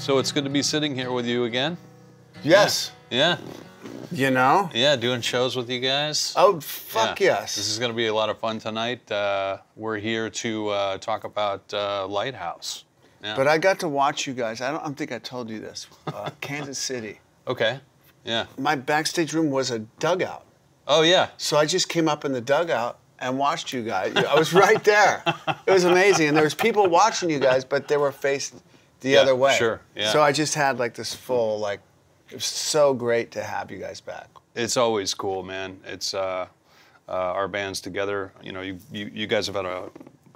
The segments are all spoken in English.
So it's good to be sitting here with you again? Yes. Yeah. You know? Yeah, doing shows with you guys. Oh, fuck yes. This is going to be a lot of fun tonight. We're here to talk about Lighthouse. Yeah. But I got to watch you guys. I don't think I told you this. Kansas City. Okay. Yeah. My backstage room was a dugout. Oh, yeah. So I just came up in the dugout and watched you guys. I was right there. It was amazing. And there was people watching you guys, but they were faced the other way. Sure. Yeah. So I just had like this full, like, it was so great to have you guys back. It's always cool, man. It's our band's together. You know, you guys have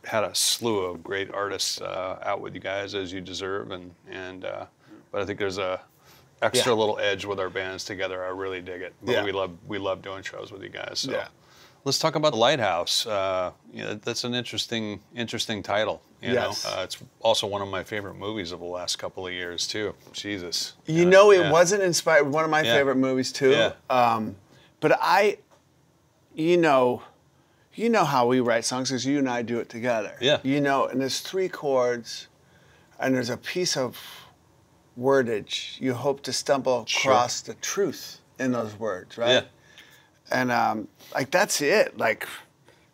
had a slew of great artists out with you guys, as you deserve, but I think there's a extra little edge with our bands together. I really dig it. But we love doing shows with you guys. So. Yeah. Let's talk about Lighthouse. You know, that's an interesting title. You yes. know? It's also one of my favorite movies of the last couple of years, too. Jesus. You know, it wasn't inspired. One of my favorite movies, too. Yeah. But you know how we write songs, because you and I do it together. Yeah. You know, and there's three chords, and there's a piece of wordage. You hope to stumble across the truth in those words, right? Yeah. And like, that's it, like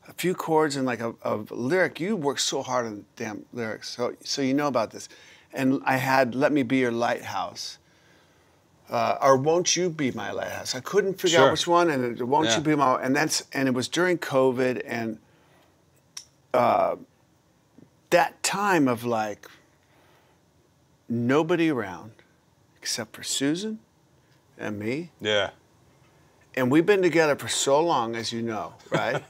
a few chords and like a lyric. You work so hard on the damn lyrics, so you know about this. And I had Let Me Be Your Lighthouse, or Won't You Be My Lighthouse. I couldn't figure out which one, and it, Won't You Be My, and it was during COVID, and that time of like nobody around except for Susan and me. Yeah. And we've been together for so long, as you know, right?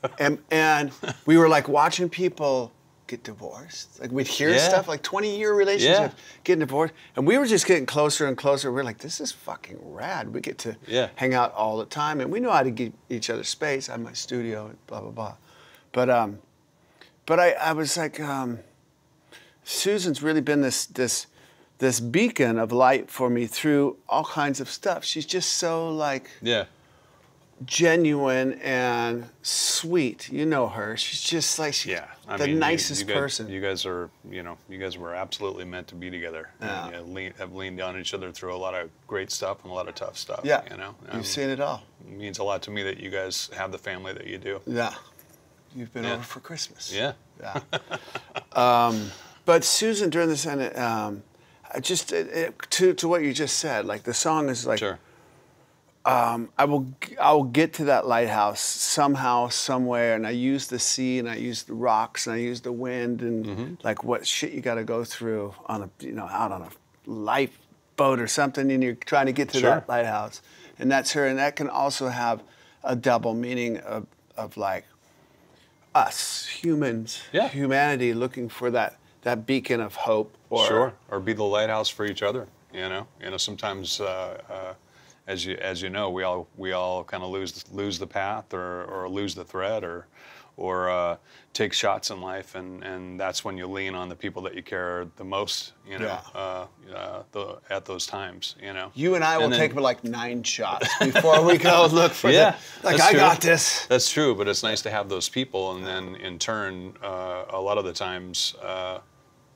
and we were like watching people get divorced. Like we'd hear stuff like 20-year relationship, getting divorced. And we were just getting closer and closer. We're like, this is fucking rad. We get to hang out all the time. And we know how to give each other space. I have my studio and blah, blah, blah. But I was like, Susan's really been this beacon of light for me through all kinds of stuff. She's just so like... yeah. Genuine and sweet. You know her. She's just like I mean, nicest person. You guys are, you know, you guys were absolutely meant to be together. Yeah. And, have leaned on each other through a lot of great stuff and a lot of tough stuff. Yeah. You know, you've seen it all. It means a lot to me that you guys have the family that you do. Yeah. You've been over for Christmas. Yeah. Yeah. But Susan, during this, and to what you just said, like the song is like. Sure. I will get to that lighthouse somehow, somewhere, and I use the sea, and I use the rocks, and I use the wind, and like what shit you got to go through on a, you know, out on a lifeboat or something, and you're trying to get to that lighthouse, and that's her, and that can also have a double meaning of like us humans, humanity looking for that beacon of hope, or be the lighthouse for each other, you know, sometimes. As you know, we all kind of lose the path or lose the thread or take shots in life, and that's when you lean on the people that you care the most, you know, at those times, you know. You and I will take like 9 shots before we go look for the, like, I got this. That's true, but it's nice to have those people, and then in turn, a lot of the times,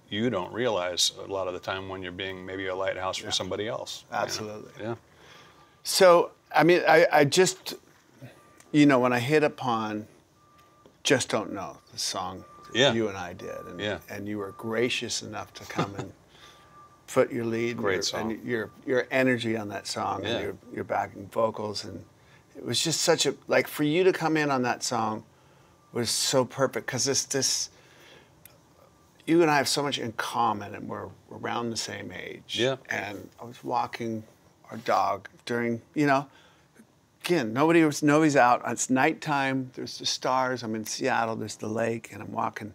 you don't realize a lot of the time when you're being maybe a lighthouse for somebody else. Absolutely. You know? Yeah. So, I mean, I just, you know, when I hit upon Just Don't Know, the song that you and I did, and you were gracious enough to come and put your lead and your energy on that song and your backing vocals, and it was just such a, like, for you to come in on that song was so perfect, because this, you and I have so much in common, and we're around the same age. Yeah. And I was walking our dog during, you know, again, nobody's out. It's nighttime. There's the stars. I'm in Seattle. There's the lake, and I'm walking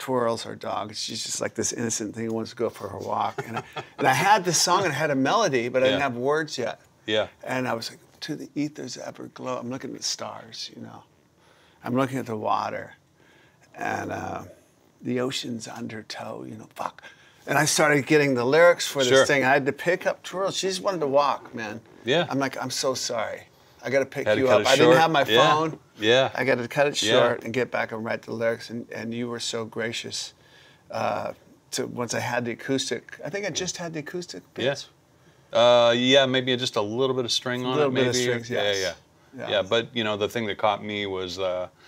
Twirls, our dog. She's just like this innocent thing. Who wants to go for her walk. And I had this song and I had a melody, but I didn't have words yet. Yeah. And I was like, to the ether's everglow. I'm looking at the stars, you know. I'm looking at the water, and the ocean's undertow. You know, fuck. And I started getting the lyrics for this thing. I had to pick up Twirl. She just wanted to walk, man. Yeah. I'm like, I'm so sorry. I got to pick you up. I didn't have my phone. Yeah. I got to cut it short and get back and write the lyrics. And you were so gracious to once I had the acoustic. I think I just had the acoustic beats. Yes. Yeah, maybe just a little bit of string on it. A little bit of strings, yes. Yeah, but you know, the thing that caught me was, and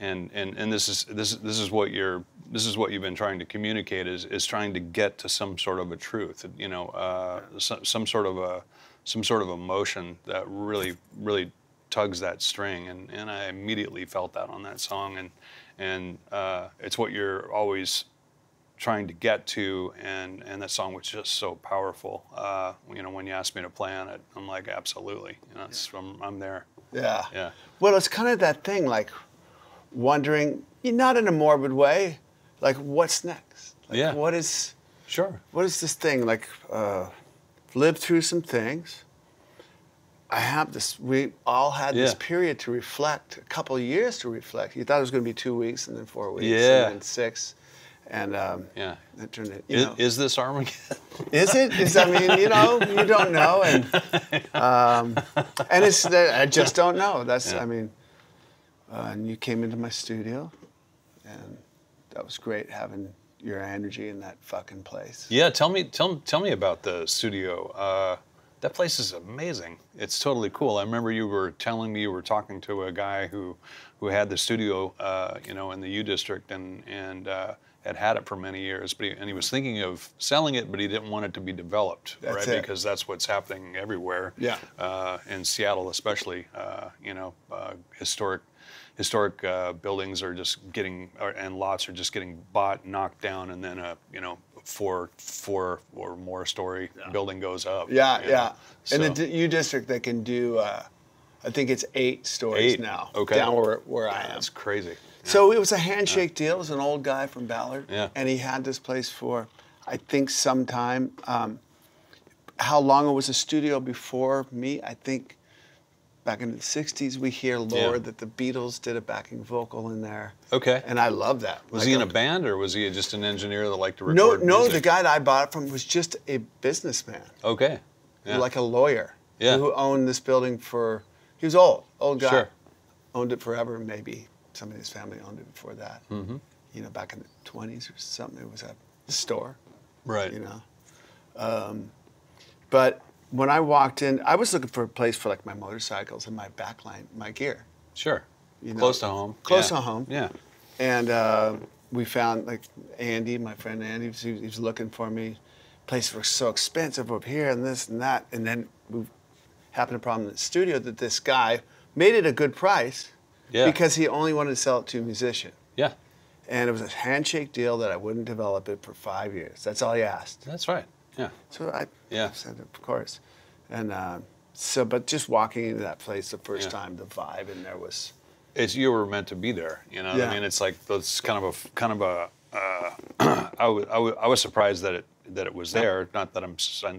this is what you've been trying to communicate is trying to get to some sort of a truth, you know, some sort of emotion that really tugs that string, and I immediately felt that on that song, and it's what you're always trying to get to, and that song was just so powerful. You know, when you asked me to play on it, I'm like, absolutely, you know, I'm there. Yeah. Yeah. Well, it's kind of that thing, like wondering, not in a morbid way, like what's next? Like, yeah. What is this thing? Like, lived through some things. I have this, we all had this period to reflect, a couple of years to reflect. You thought it was gonna be 2 weeks and then 4 weeks and then 6. And that turned it, is this Armageddon? Is it? I mean, you know, you don't know, and it's I just don't know. That's I mean, and you came into my studio, and that was great having your energy in that fucking place. Yeah, tell me about the studio. That place is amazing. It's totally cool. I remember you were telling me you were talking to a guy who had the studio, you know, in the U District, and had it for many years, but he was thinking of selling it, but he didn't want it to be developed, right? Because that's what's happening everywhere. Yeah, in Seattle especially, you know, historic buildings are just getting, and lots are just getting bought, knocked down, and then you know, four or more story building goes up. Yeah, yeah. So. In the U District, they can do, I think it's 8 stories now. Okay, down where I am. That's crazy. So it was a handshake deal. It was an old guy from Ballard, and he had this place for, I think, some time. How long it was a studio before me? I think back in the 60s, we hear lore that the Beatles did a backing vocal in there. Okay. And I love that. Was he in a band, or was he just an engineer that liked to record music? No, the guy that I bought it from was just a businessman. Okay. Yeah. Like a lawyer who owned this building for, he was old guy. Sure. Owned it forever, maybe. Somebody in his family owned it before that. Mm-hmm. You know, back in the 20s or something, it was a store. Right. You know. But when I walked in, I was looking for a place for like my motorcycles and my backline, my gear. Sure. You know, close to home. Close to home. Yeah. And we found like Andy, my friend Andy, he was looking for me. Places were so expensive up here and this and that. And then we happened to problem in the studio that this guy made it a good price. Yeah. Because he only wanted to sell it to a musician. Yeah. And it was a handshake deal that I wouldn't develop it for 5 years. That's all he asked. That's right. Yeah. So I said, of course. And so, but just walking into that place the first time, the vibe in there was. You were meant to be there. You know, I mean, it's like that's kind of a. I was surprised that it was there. Not that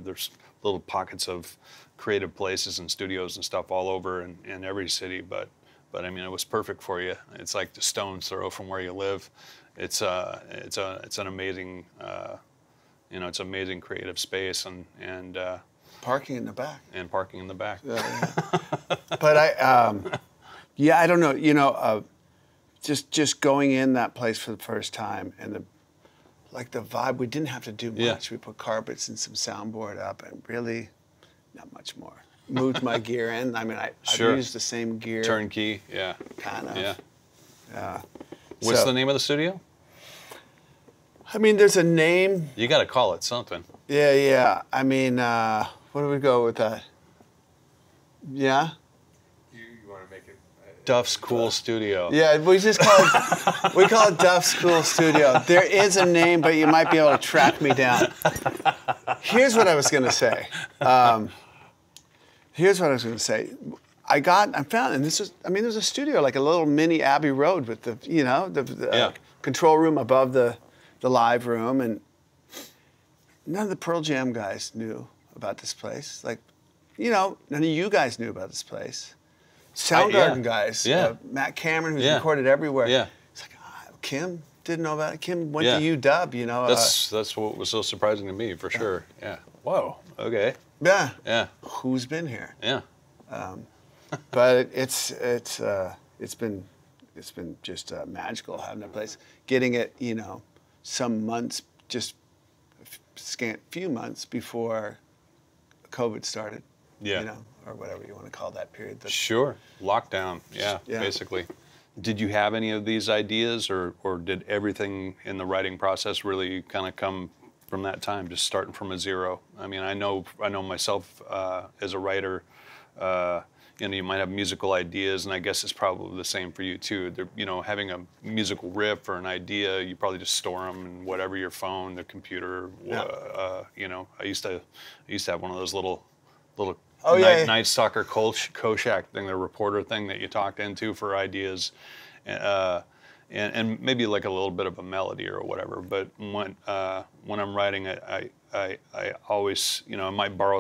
there's little pockets of creative places and studios and stuff all over in every city, but. But I mean, it was perfect for you. It's like the stone's throw from where you live. It's an amazing, you know, it's amazing creative space and parking in the back. And parking in the back. But I don't know. You know, just going in that place for the first time and the vibe. We didn't have to do much. Yeah. We put carpets and some soundboard up, and really, not much more. Moved my gear in. I mean, I've used the same gear. Turnkey, kind of. Yeah. What's the name of the studio? I mean, there's a name. You got to call it something. Yeah. I mean, what do we go with that? Yeah? You want to make it? Duff's Cool Studio. Yeah, we just call it Duff's Cool Studio. There is a name, but you might be able to track me down. Here's what I was going to say. Here's what I was going to say. I found, and this was, I mean, there was a studio, like a little mini Abbey Road with the, you know, the control room above the live room. And none of the Pearl Jam guys knew about this place. Like, you know, none of you guys knew about this place. Soundgarden guys, Matt Cameron, who's recorded everywhere. Yeah. It's like, Kim didn't know about it. Kim went to UW, you know. That's what was so surprising to me, for sure. Yeah. Whoa, okay. Yeah. Yeah. Who's been here? Yeah. But it's been just magical having that place, getting it, you know, some months, just scant few months before COVID started. Yeah. You know, or whatever you want to call that period. That's sure. Lockdown. Yeah, yeah, basically. Did you have any of these ideas, or did everything in the writing process really kind of come from that time, just starting from a zero? I mean, I know myself as a writer, you know, you might have musical ideas, and I guess it's probably the same for you too. They're, you know, having a musical riff or an idea, you probably just store them in whatever, your phone, the computer. Yeah. You know, I used to have one of those little oh, yeah, night soccer Koshak thing, the reporter thing that you talked into for ideas, and maybe like a little bit of a melody or whatever. But when I'm writing, I always, you know, I might borrow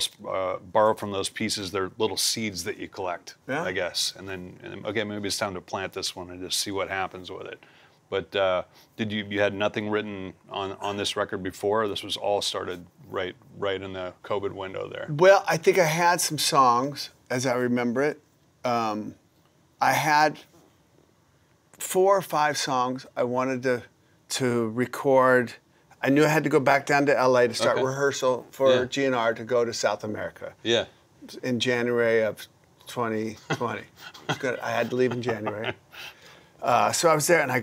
from those pieces. They're little seeds that you collect, yeah, I guess. And then okay, maybe it's time to plant this one and just see what happens with it. But did you had nothing written on this record before? This was all started right in the COVID window there. Well, I think I had some songs, as I remember it. I had 4 or 5 songs I wanted to record. I knew I had to go back down to LA to start rehearsal for GNR to go to South America. Yeah. In January of 2020. Good. I had to leave in January. So I was there, and I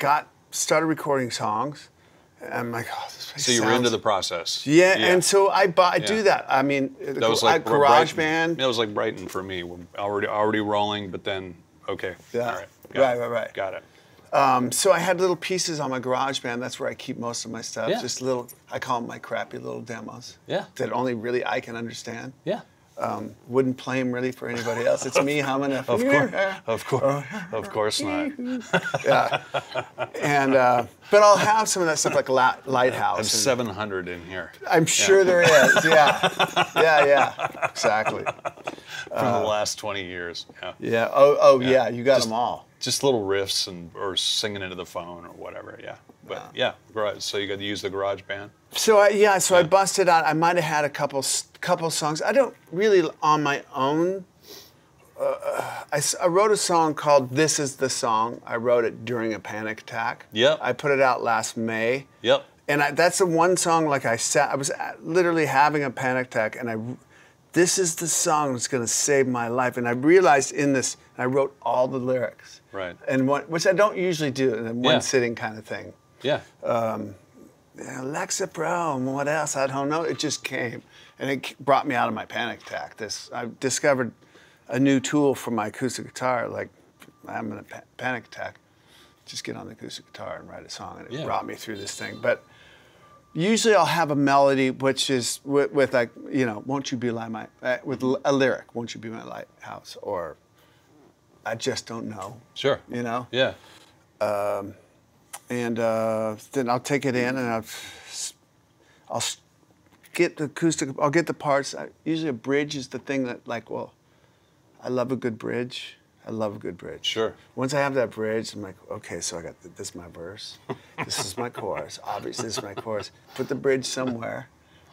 started recording songs. And I'm like, oh, this place. So you were into the process. Yeah, yeah. And so I do that. I mean, that was like GarageBand. That was like Brighton for me. We're already rolling, but then okay. Yeah. All right. Right. Got it. So I had little pieces on my GarageBand. That's where I keep most of my stuff. Yeah. Just little. I call them my crappy little demos. Yeah. That only really I can understand. Yeah. Wouldn't play him really for anybody else. It's me humming a... Of course not. Yeah. And, but I'll have some of that stuff like Lighthouse. I have 700 in here. I'm sure there is, yeah. Yeah, exactly. From the last 20 years, yeah. Yeah, oh yeah, you got them all. Just little riffs or singing into the phone or whatever, yeah. But yeah, so you got to use the garage band. So I busted out. I might have had a couple songs. I don't really on my own. I wrote a song called "This Is the Song." I wrote it during a panic attack. Yep. I put it out last May. Yep. And that's the one song. Like I was literally having a panic attack, and this is the song that's going to save my life. And I realized in this, I wrote all the lyrics. Right. And which I don't usually do in one sitting kind of thing. Yeah. Lexapro, and what else? I don't know. It just came, and it brought me out of my panic attack. I discovered a new tool for my acoustic guitar. Like, I'm in a panic attack. Just get on the acoustic guitar and write a song, and it brought me through this thing. But usually I'll have a melody, which is with like, you know, won't you be like my, with a lyric, won't you be my lighthouse, or I just don't know. Sure. You know? Yeah. Then I'll take it in, and I'll get the acoustic. I'll get the parts. Usually a bridge is the thing that, like, well, I love a good bridge. I love a good bridge. Sure. Once I have that bridge, I'm like, okay, so I got this is my verse. This is my chorus. Obviously, this is my chorus. Put the bridge somewhere,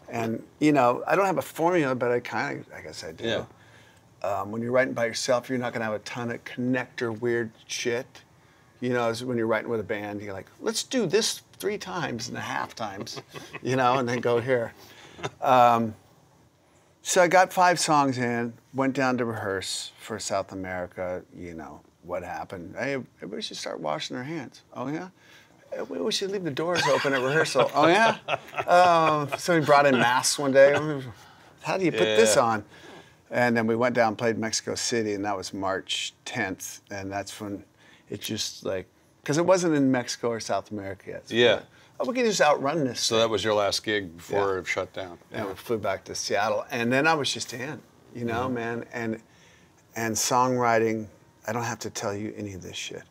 and you know, I don't have a formula, but I kind of, I guess I do. Yeah. When you're writing by yourself, you're not gonna have a ton of connector weird shit. You know, when you're writing with a band, you're like, let's do this 3 times and a half times, you know, and then go here. So I got 5 songs in, went down to rehearse for South America, you know, what happened. Hey, everybody should start washing their hands. Oh, yeah? We should leave the doors open at rehearsal. Oh, yeah? Somebody brought in masks one day. How do you put this on? And then we went down and played Mexico City, and that was March 10th, and that's when... It's just like, because it wasn't in Mexico or South America yet. So yeah. Like, oh, we can just outrun this. So that was your last gig before it shut down. And we flew back to Seattle. And then I was just in, you know, man. And songwriting, I don't have to tell you any of this shit.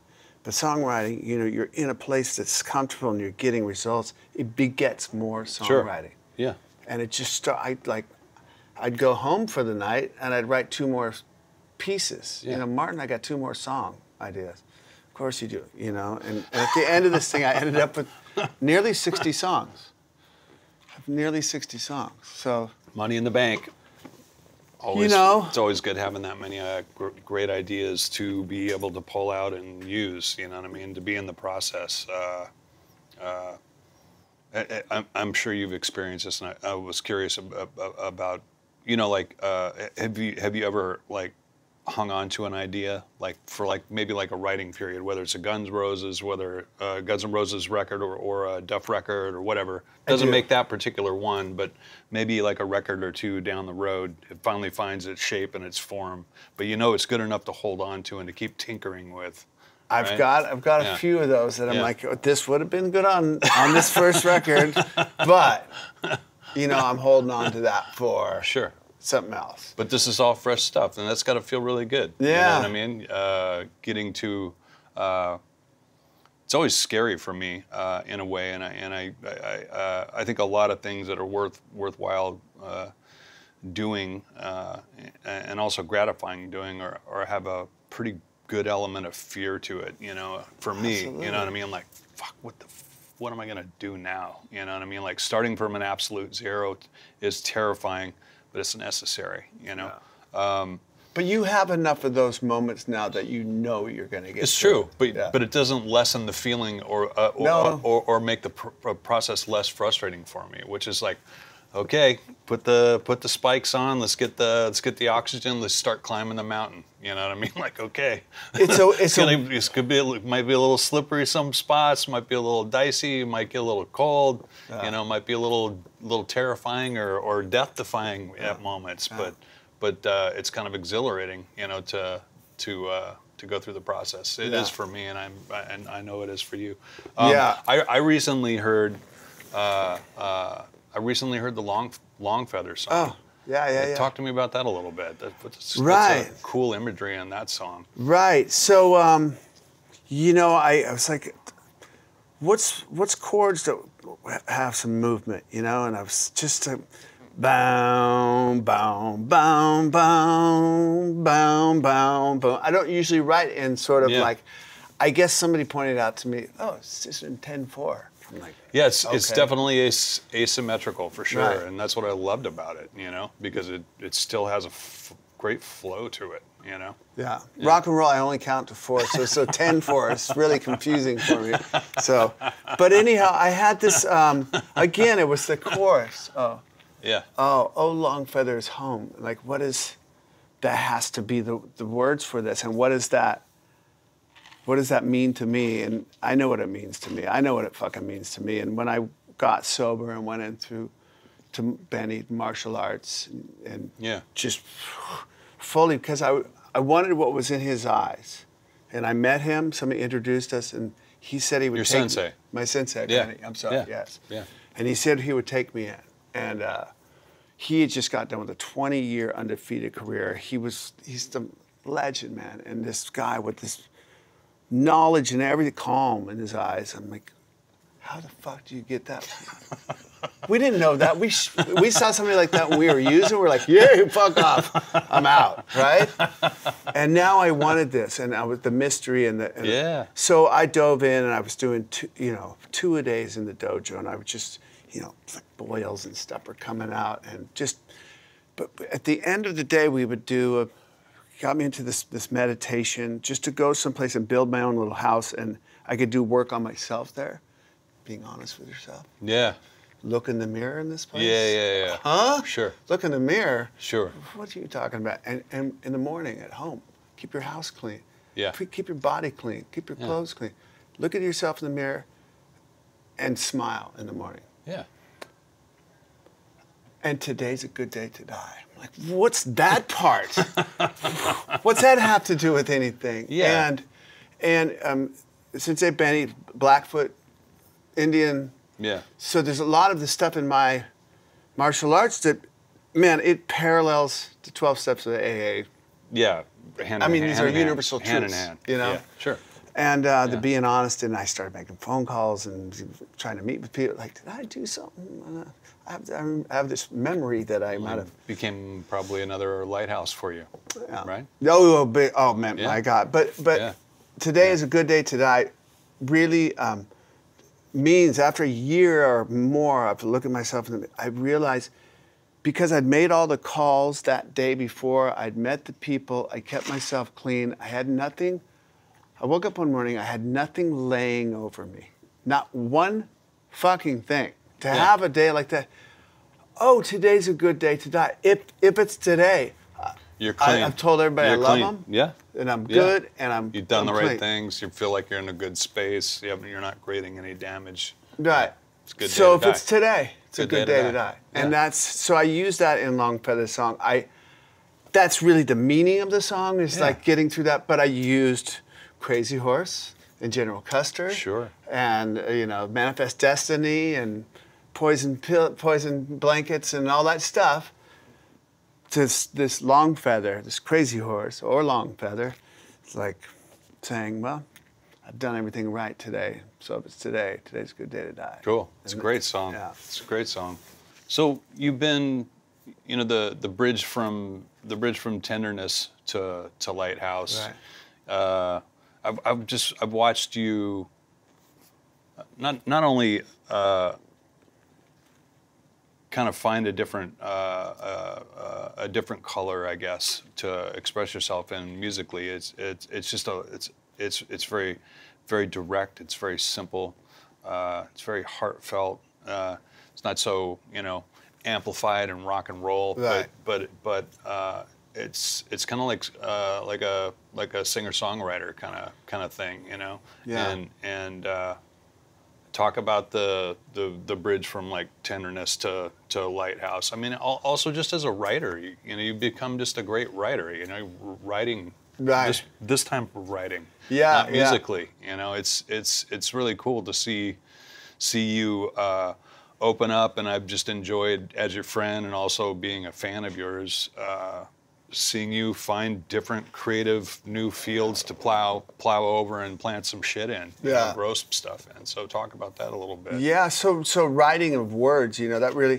But songwriting, you know, you're in a place that's comfortable and you're getting results. It begets more songwriting. Sure. Yeah. And it just I'd go home for the night and I'd write 2 more pieces. Yeah. You know, Martin, I got 2 more song ideas. Of course you do, you know. And at the end of this thing, I ended up with nearly 60 songs. Nearly 60 songs. So money in the bank. Always, you know, it's always good having that many great ideas to be able to pull out and use. You know what I mean? To be in the process. I'm sure you've experienced this, and I was curious about, you know, like, have you ever like hung on to an idea, like for like maybe like a writing period, whether it's a Guns N' Roses record or a Duff record or whatever? Doesn't make that particular one, but maybe like a record or two down the road, it finally finds its shape and its form. But you know it's good enough to hold on to and to keep tinkering with. I've got a few of those that I'm like, oh, this would have been good on this first record, but you know I'm holding on to that for sure. Something else. But this is all fresh stuff, and that's got to feel really good. Yeah. You know what I mean? Getting to, it's always scary for me in a way, and I think a lot of things that are worthwhile doing and also gratifying doing or have a pretty good element of fear to it, you know, for me. Absolutely. You know what I mean? I'm like, fuck, what am I gonna do now? You know what I mean? Like starting from an absolute zero is terrifying, but it's necessary, you know. Yeah. But you have enough of those moments now that you know you're going to get. It's true, but it doesn't lessen the feeling or make the process less frustrating for me. Which is like, okay, put the spikes on. Let's get the oxygen. Let's start climbing the mountain. You know what I mean? Like, okay, it might be a little slippery some spots. Might be a little dicey. Might get a little cold. You know, might be a little terrifying or death defying at moments. But it's kind of exhilarating. You know, to go through the process. It is for me, and I know it is for you. I recently heard. I recently heard the Longfeather song. Oh, yeah. Talk to me about that a little bit. That's a cool imagery in that song. Right. So, you know, I was like, what's chords that have some movement, you know? And I was just like, bow, bow, bow, bow, bow, bow, bow. I don't usually write in sort of like, I guess somebody pointed out to me, oh, it's just in 10-4. Like, yeah, it's definitely asymmetrical for sure, and that's what I loved about it, you know, because it still has a great flow to it, you know. Yeah. Rock and roll, I only count to 4, so 10-4 is really confusing for me. So, but anyhow, I had this again. It was the chorus. Oh, long feathers home. Like, what is that? Has to be the words for this, and what is that? What does that mean to me? And I know what it means to me. I know what it fucking means to me. And when I got sober and went to Benny, martial arts, and just fully, because I wanted what was in his eyes. And I met him, somebody introduced us, and he said he would take me. Your sensei. My sensei, Benny, I'm sorry, yes. Yeah. And he said he would take me in. And he had just got done with a 20-year undefeated career. He's the legend, man. And this guy with this knowledge and everything, calm in his eyes. I'm like, how the fuck do you get that? We didn't know that. We saw somebody like that when we were using. We're like, yeah, fuck off. I'm out, right? And now I wanted this, and I was the mystery and so I dove in, and I was doing two-a-days in the dojo, and I would just, you know, boils and stuff were coming out, and just. But at the end of the day, we would do a. Got me into this meditation just to go someplace and build my own little house, and I could do work on myself there. Being honest with yourself. Yeah. Look in the mirror in this place. Yeah. Huh? Sure. Look in the mirror. Sure. What are you talking about? And in the morning at home, keep your house clean. Yeah. Keep your body clean. Keep your clothes clean. Look at yourself in the mirror and smile in the morning. Yeah. And today's a good day to die. I'm like, what's that part? What's that have to do with anything? Yeah. And Sensei Benny, Blackfoot, Indian. Yeah. So there's a lot of the stuff in my martial arts that, man, it parallels the 12 steps of the AA. Yeah. These are universal truths. You know? Yeah, sure. And the being honest, and I started making phone calls and trying to meet with people. Like, did I do something? I have this memory that I might have. Became probably another Lighthouse for you, right? Oh man, my God. But today is a good day to die really means after a year or more of looking at myself in the mirror, I realized because I'd made all the calls that day before, I'd met the people, I kept myself clean, I had nothing. I woke up one morning, I had nothing laying over me. Not one fucking thing. to have a day like that, oh, today's a good day to die. If it's today, you're clean. I've told everybody I love them. Yeah. And I'm good, and I'm You've done I'm the right clean. Things. You feel like you're in a good space. You're not creating any damage. Right. It's a good day to die. So if it's today, it's a good day to die. Yeah. And that's, so I use that in Longfellow's song. That's really the meaning of the song, is like getting through that. But I used Crazy Horse and General Custer. Sure. And, you know, Manifest Destiny and Poison Blankets and all that stuff. This long feather, this crazy horse or long feather, it's like saying, well, I've done everything right today. So if it's today, today's a good day to die. Cool. It's a great song. Yeah. It's a great song. So you've been, you know, the bridge from tenderness to Lighthouse. Right. I've watched you not only kind of find a different color, I guess, to express yourself in musically. It's very, very direct. It's very simple. It's very heartfelt. It's not so, you know, amplified and rock and roll. Right. But it's kind of like a singer-songwriter kind of thing, you know. Yeah. And talk about the bridge from like tenderness to Lighthouse. I mean, also just as a writer, you know, you've become just a great writer. You know, writing. Right. This time for writing. Yeah. Not musically. Yeah. You know, it's really cool to see you open up, and I've just enjoyed as your friend and also being a fan of yours. Seeing you find different creative new fields to plow over and plant some shit in, you know, grow some stuff in. So talk about that a little bit. Yeah, so writing of words, you know, that really,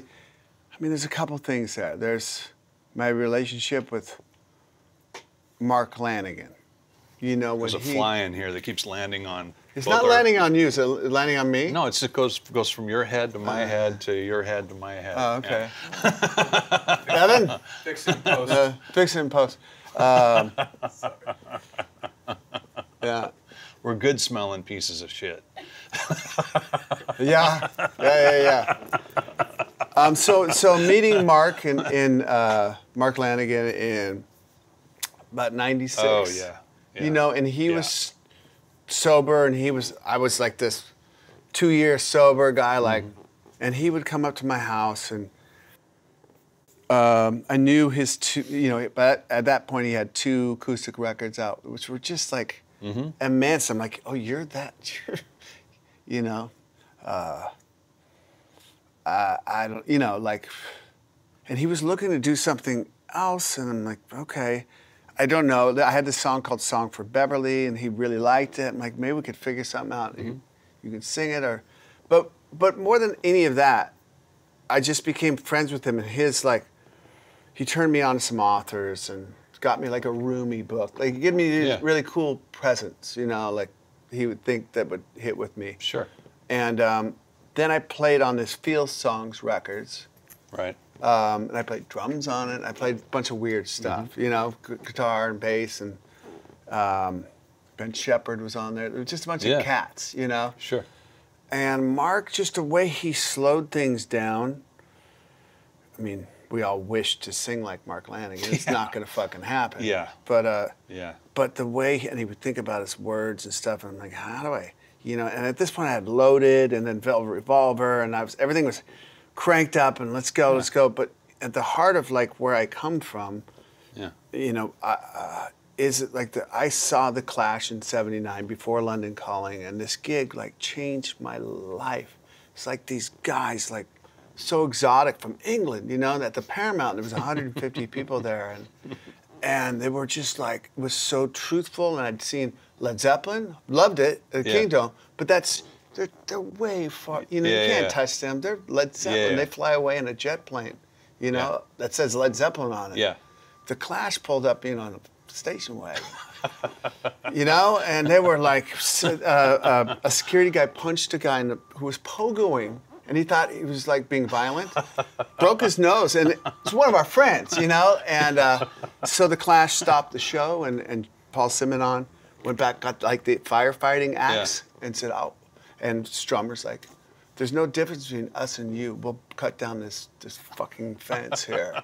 I mean, there's a couple things there. There's my relationship with Mark Lanegan. You know, when there's a fly in here that keeps landing on. It's not landing on you, so landing on me? No, it goes from your head to my head to your head to my head. Oh, okay. Yeah. Evan? Fix it in post. Fix it in post. Yeah. We're good smelling pieces of shit. Yeah. So meeting Mark in Mark Lanegan in about 96. Oh, yeah. You know, and he was sober, and I was like this 2-year sober guy, like, and he would come up to my house, and I knew his two, you know, but at that point he had 2 acoustic records out, which were just like immense. I'm like, oh, you're that, you know, I don't, you know, like, and he was looking to do something else, and I'm like, okay. I don't know. I had this song called Song for Beverly, and he really liked it. I'm like, maybe we could figure something out. You can sing it, or... But more than any of that, I just became friends with him, and his, like... He turned me on to some authors and got me, like, a roomy book. Like, he gave me these really cool presents, you know, like, he would think that would hit with me. Sure. And then I played on this Field Songs Records. Right. And I played drums on it. I played a bunch of weird stuff, you know, guitar and bass, and Ben Shepherd was on there. There was just a bunch of cats, you know? Sure. And Mark, just the way he slowed things down, I mean, we all wish to sing like Mark Lanegan. It's not going to fucking happen. Yeah. But the way, and he would think about his words and stuff, and I'm like, how do I, you know? And at this point I had Loaded and then Velvet Revolver, and everything was cranked up and let's go. But at the heart of like where I come from, you know, is it like I saw The Clash in '79 before London Calling, and this gig like changed my life. It's like these guys like so exotic from England, you know, at the Paramount there was 150 people there, and they were just like, it was so truthful, and I'd seen Led Zeppelin, loved it, the Kingdom, but that's They're way far, you know, you can't touch them. They're Led Zeppelin. They fly away in a jet plane, you know, that says Led Zeppelin on it. Yeah. The Clash pulled up, you know, on a station wagon, you know, and they were like, a security guy punched a guy who was pogoing, and he thought he was like being violent, broke his nose, and it's one of our friends, you know, and so The Clash stopped the show, and Paul Simonon went back, got like the firefighting axe, and said, oh. And strummers like there's no difference between us and you. We'll cut down this fucking fence here.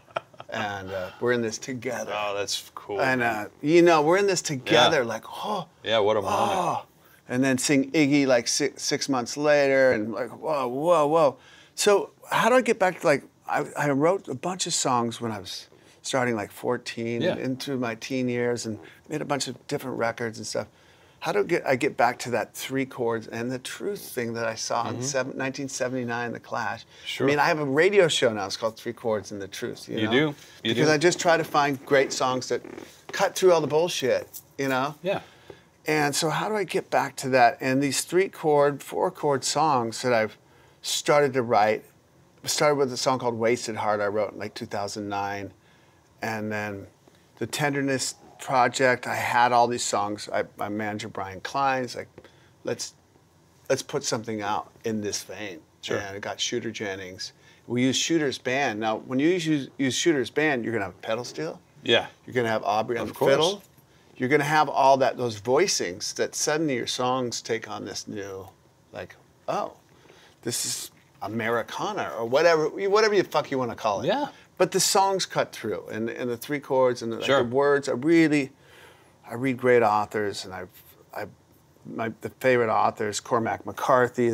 And we're in this together. Oh, that's cool. And, you know, we're in this together. Yeah. Like, oh. Yeah, what a moment. And then seeing Iggy like six months later and like, whoa, whoa, whoa. So how do I get back to like, I wrote a bunch of songs when I was starting like 14 and into my teen years and made a bunch of different records and stuff. How do I get back to that Three Chords and the Truth thing that I saw in 1979, The Clash? Sure. I mean, I have a radio show now. It's called Three Chords and the Truth. You know? I just try to find great songs that cut through all the bullshit, you know? Yeah. And so how do I get back to that? And these three-chord, four-chord songs that I've started to write, started with a song called Wasted Heart I wrote in like 2009. And then the Tenderness project, I had all these songs. My manager Brian Klein's like, let's put something out in this vein. Sure. And I got Shooter Jennings. We used Shooter's band. Now, when you use Shooter's band, you're gonna have pedal steel. Yeah. You're gonna have Aubrey on the fiddle. You're gonna have all that, those voicings that suddenly your songs take on this new, like, oh, this is Americana or whatever the fuck you want to call it. Yeah. But the songs cut through, and the three chords and the, like, the words. I read great authors, and my favorite author is Cormac McCarthy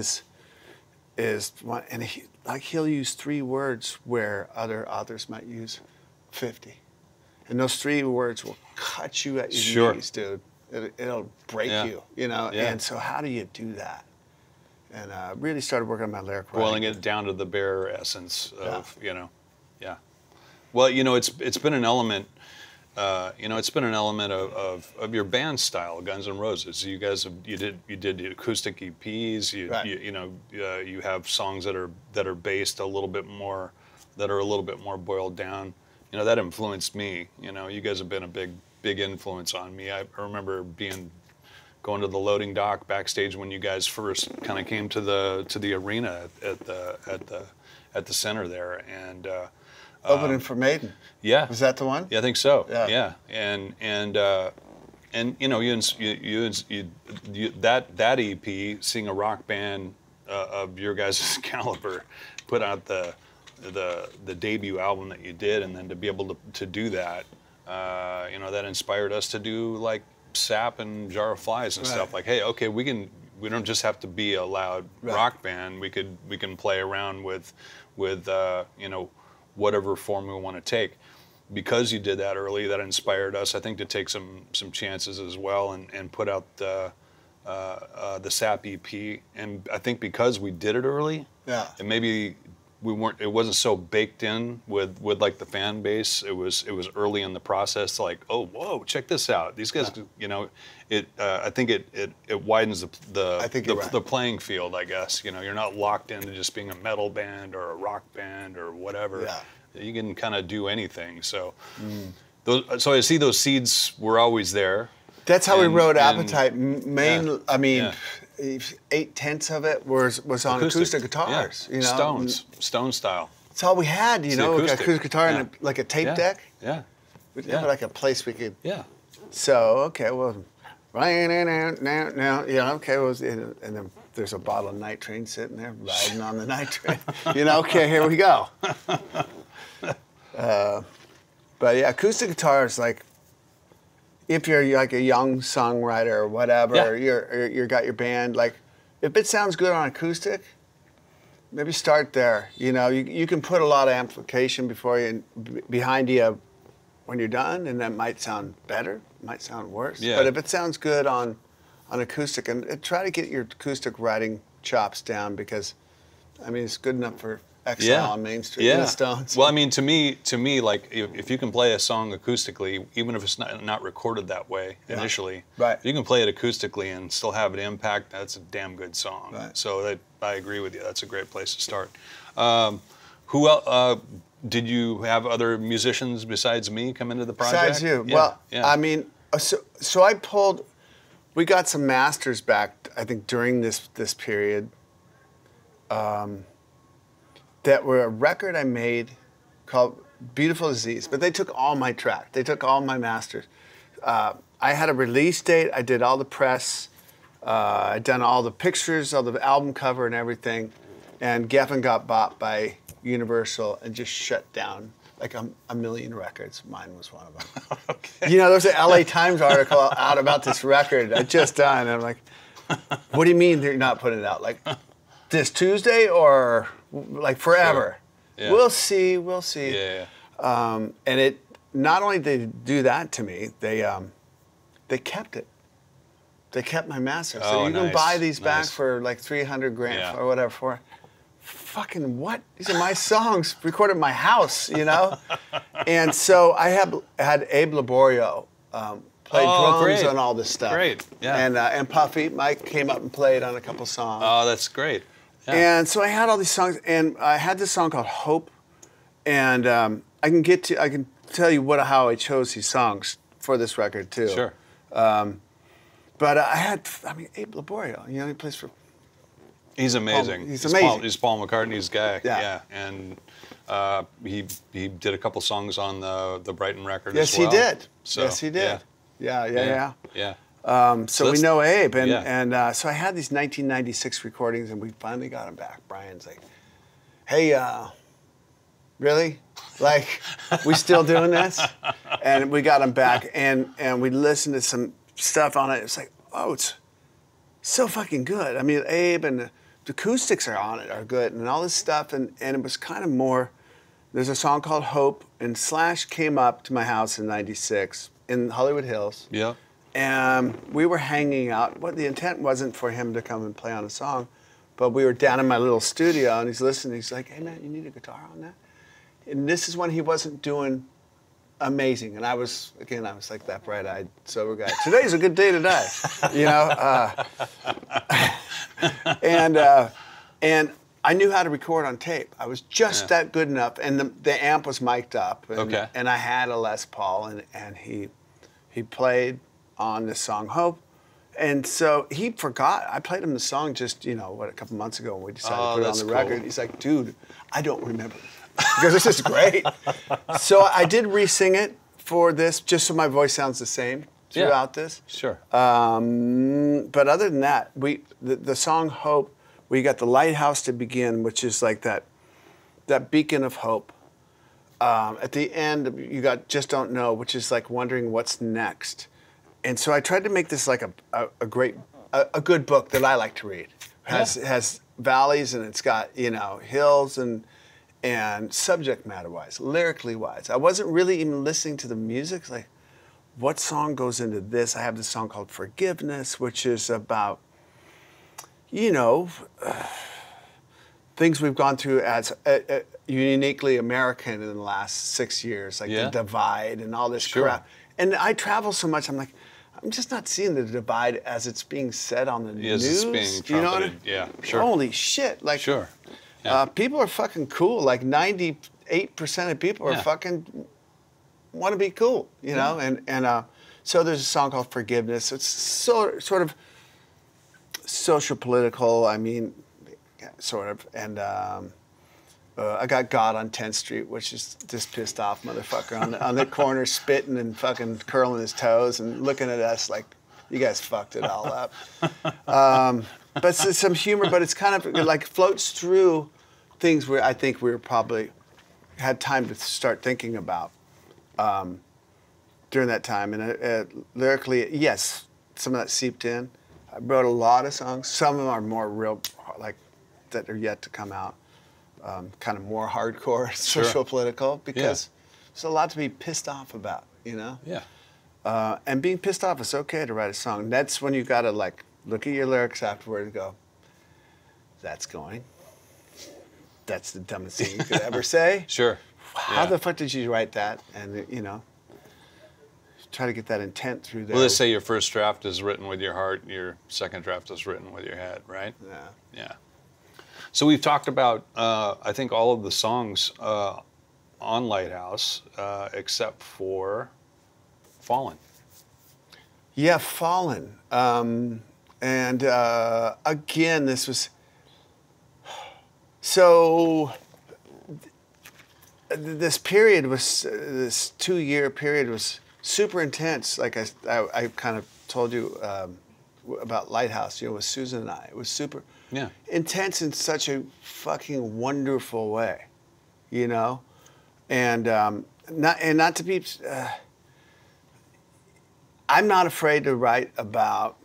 is one, and he'll use three words where other authors might use 50, and those three words will cut you at your knees, dude. It'll break you, you know. Yeah. And so, how do you do that? And I really started working on my lyric writing. Boiling it down to the bare essence of you know. Yeah, well, you know, it's been an element, you know, it's been an element of your band style, Guns N' Roses. You guys have, you did acoustic EPs. You have songs that are based a little bit more, that are a little bit more boiled down. You know, that influenced me. You know, you guys have been a big influence on me. I remember going to the loading dock backstage when you guys first kind of came to the arena at the center there, and. Opening for Maiden. Yeah. Was that the one? Yeah, I think so. Yeah. Yeah. And you know, that EP, seeing a rock band of your guys' caliber put out the debut album that you did, and then to be able to do that, you know, that inspired us to do like Sap and Jar of Flies and stuff. Like, hey, okay, we don't just have to be a loud rock band. We can play around with you know, whatever form we want to take. Because you did that early, that inspired us, I think, to take some chances as well and put out the Sap EP. And I think because we did it early, and maybe we weren't, it wasn't so baked in with like the fan base. It was early in the process, like, oh, whoa, check this out. These guys, you know, I think it widens the playing field, I guess. You know, you're not locked into just being a metal band or a rock band or whatever. Yeah. You can kind of do anything. So, so I see those seeds were always there. That's how we wrote Appetite. I mean, 8/10 of it was on acoustic guitars. Yeah. You know? Stone style. That's all we had, you know, acoustic guitar and like a tape deck. Yeah. We didn't have like a place we could. Yeah. So, okay, well, and then there's a bottle of night train sitting there, riding on the night train. You know, okay, here we go. But yeah, acoustic guitar is like, if you're like a young songwriter or whatever, you got your band, like, if it sounds good on acoustic, maybe start there. You know, you can put a lot of amplification behind you when you're done, and that might sound better, might sound worse. Yeah. But if it sounds good on acoustic, and try to get your acoustic writing chops down, because, I mean, it's good enough for Exile on Main Street and the Stones. Well, I mean, to me, like, if you can play a song acoustically, even if it's not recorded that way initially, if you can play it acoustically and still have an impact, that's a damn good song. Right. So I agree with you. That's a great place to start. Who else, did you have other musicians besides me come into the project? Besides you? Yeah. Well, I mean, so I pulled, we got some masters back, I think, during this period. That were a record I made called Beautiful Disease, but they took all my track. They took all my masters. I had a release date. I did all the press. I'd done all the pictures, all the album cover and everything. And Geffen got bought by Universal and just shut down like a million records. Mine was one of them. Okay. You know, there was an LA Times article out about this record I just done. And I'm like, what do you mean they're not putting it out? Like this Tuesday or like forever? Sure. Yeah. We'll see, we'll see. Yeah, yeah. And it not only did they do that to me, they kept it. They kept my master. So oh, you nice. Can buy these back nice. For like 300 grand yeah. or whatever for. Fucking what? These are my songs recorded in my house, you know? And so I had Abe Laboriel play drums on all this stuff. Great, yeah. And Puffy, Mike came up and played on a couple songs. Oh, that's great. Yeah. And so I had all these songs, and I had this song called Hope, and I can tell you how I chose these songs for this record too. Sure. But I mean, Abe Laboriel, you know, he plays for... He's amazing. He's amazing. He's Paul McCartney's guy. Yeah. Yeah. And he did a couple songs on the Brighton record yes, as well. Yes, he did. So, yes, he did. Yeah, yeah, yeah. Yeah. So we know Abe. And, yeah. So I had these 1996 recordings, and we finally got them back. Brian's like, hey, really? Like, we still doing this? And we got them back, and we listened to some stuff on it. It's like, oh, it's so fucking good. I mean, Abe and... The acoustics are on it are good and all this stuff and it was kind of more, there's a song called Hope and Slash came up to my house in 96 in Hollywood Hills. Yeah. And we were hanging out. Well, the intent wasn't for him to come and play on a song, but we were down in my little studio and he's listening. He's like, hey man, you need a guitar on that? And this is when he wasn't doing amazing. And I was like that bright-eyed sober guy. Today's a good day to die, you know? And I knew how to record on tape. I was just that good enough, and the amp was mic'd up, and, okay. and I had a Les Paul, and he played on this song Hope, and so he forgot. I played him the song just a couple months ago, and we decided to put it on the record. Cool. He's like, dude, I don't remember because this is great. So I did re-sing it for this, just so my voice sounds the same. Throughout this, sure. But other than that, the song "Hope," we got the lighthouse to begin, which is like that beacon of hope. At the end, you got "Just Don't Know," which is like wondering what's next. And so I tried to make this like a good book that I like to read. It has valleys and it's got hills and subject matter wise, lyrically wise. I wasn't really even listening to the music it's like. What song goes into this? I have this song called Forgiveness, which is about, things we've gone through as uniquely American in the last 6 years, like the divide and all this crap. And I travel so much, I'm like, I'm just not seeing the divide as it's being said on the news. It's being trumpeted. You know what I mean? Yeah, sure. Holy shit. Like, sure. Yeah. People are fucking cool. Like 98% of people are fucking... want to be cool, so there's a song called Forgiveness. It's sort of social political, I got God on 10th Street, which is this pissed off motherfucker on the corner spitting and fucking curling his toes and looking at us like, you guys fucked it all up. But it's some humor, but it's kind of like floats through things where I think we were probably had time to start thinking about. During that time, and lyrically, yes, some of that seeped in. I wrote a lot of songs. Some of them are more real, like that are yet to come out, kind of more hardcore, social political, because there's a lot to be pissed off about, Yeah. And being pissed off is okay to write a song. That's when you gotta like look at your lyrics afterward and go, that's the dumbest thing you could ever say. Sure. How the fuck did you write that? And, try to get that intent through there. Well, let's say your first draft is written with your heart, your second draft is written with your head, right? Yeah. Yeah. So we've talked about, I think, all of the songs on Lighthouse, except for Fallen. Yeah, Fallen. Again, this was... So... This period was, this 2-year period was super intense. Like I kind of told you about Lighthouse, you know, with Susan and I. It was super intense in such a fucking wonderful way, you know? And not to be... I'm not afraid to write about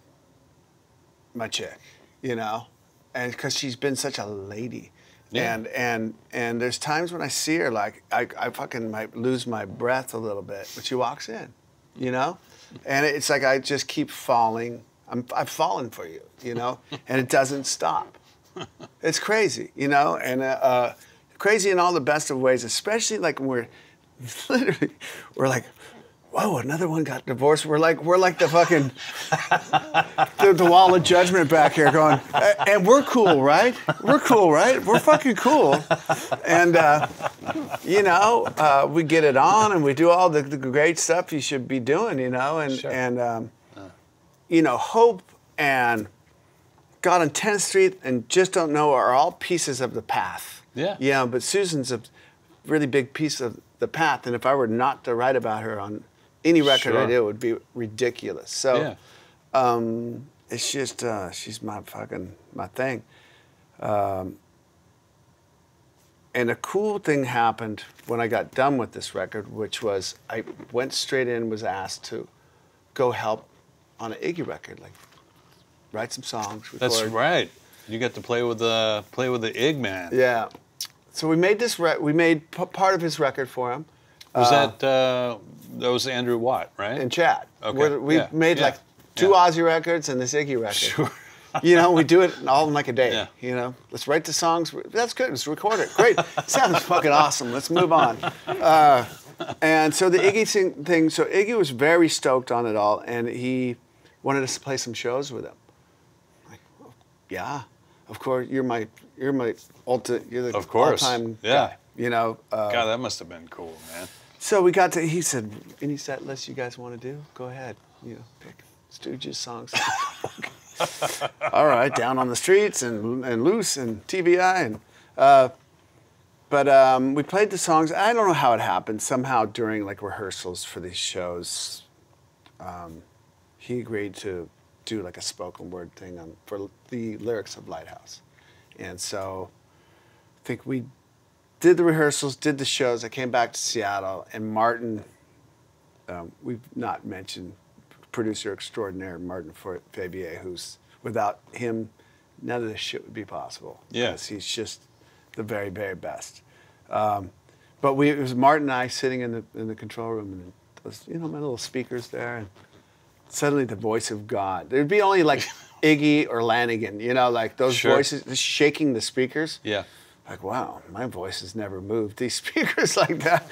my chick, you know? And because she's been such a lady. Yeah. And there's times when I see her, like, I fucking might lose my breath a little bit, but she walks in, you know? And it's like I just keep falling. I've fallen for you, you know? And it doesn't stop. It's crazy, you know? And crazy in all the best of ways, especially like when we're literally, we're like, whoa, another one got divorced. We're like the fucking, the wall of judgment back here going, and we're cool, right? We're cool, right? We're fucking cool. And, you know, we get it on and we do all the great stuff you should be doing, you know? And, sure. And you know, Hope and God on 10th Street and Just Don't Know are all pieces of the path. Yeah. Yeah, but Susan's a really big piece of the path. And if I were not to write about her on any record I did, it would be ridiculous. So yeah. It's just, she's my thing. And a cool thing happened when I got done with this record, which was I went straight in, was asked to go help on an Iggy record, like write some songs. Record. That's right. You got to play with the Iggy man. Yeah. So we made this. We made part of his record for him. Was that was Andrew Watt, right? And Chad. Okay. We made like two Aussie records and this Iggy record. Sure. You know, we do it all in like a day. Yeah. You know, let's write the songs. That's good. Let's record it. Great. Sounds fucking awesome. Let's move on. And so the Iggy thing. So Iggy was very stoked on it all, and he wanted us to play some shows with him. Like, well, yeah, of course. You're the all-time guy. You know. God, that must have been cool, man. So we got to, he said, any set list you guys want to do? Go ahead, you know, pick Stooges songs. All right, Down on the Streets and Loose and TBI. And, but we played the songs. I don't know how it happened. Somehow during like rehearsals for these shows, he agreed to do like a spoken word thing for the lyrics of Lighthouse. And so I think we did the rehearsals, did the shows. I came back to Seattle, and Martin, we've not mentioned producer extraordinaire Martin Fabier, who's, without him, none of this shit would be possible. Yeah. He's just the very, very best. But it was Martin and I sitting in the control room, and was, you know, my little speakers there, and suddenly the voice of God. There'd be only like Iggy or Lanegan, you know, like those voices just shaking the speakers. Yeah. Like, wow, my voice has never moved these speakers like that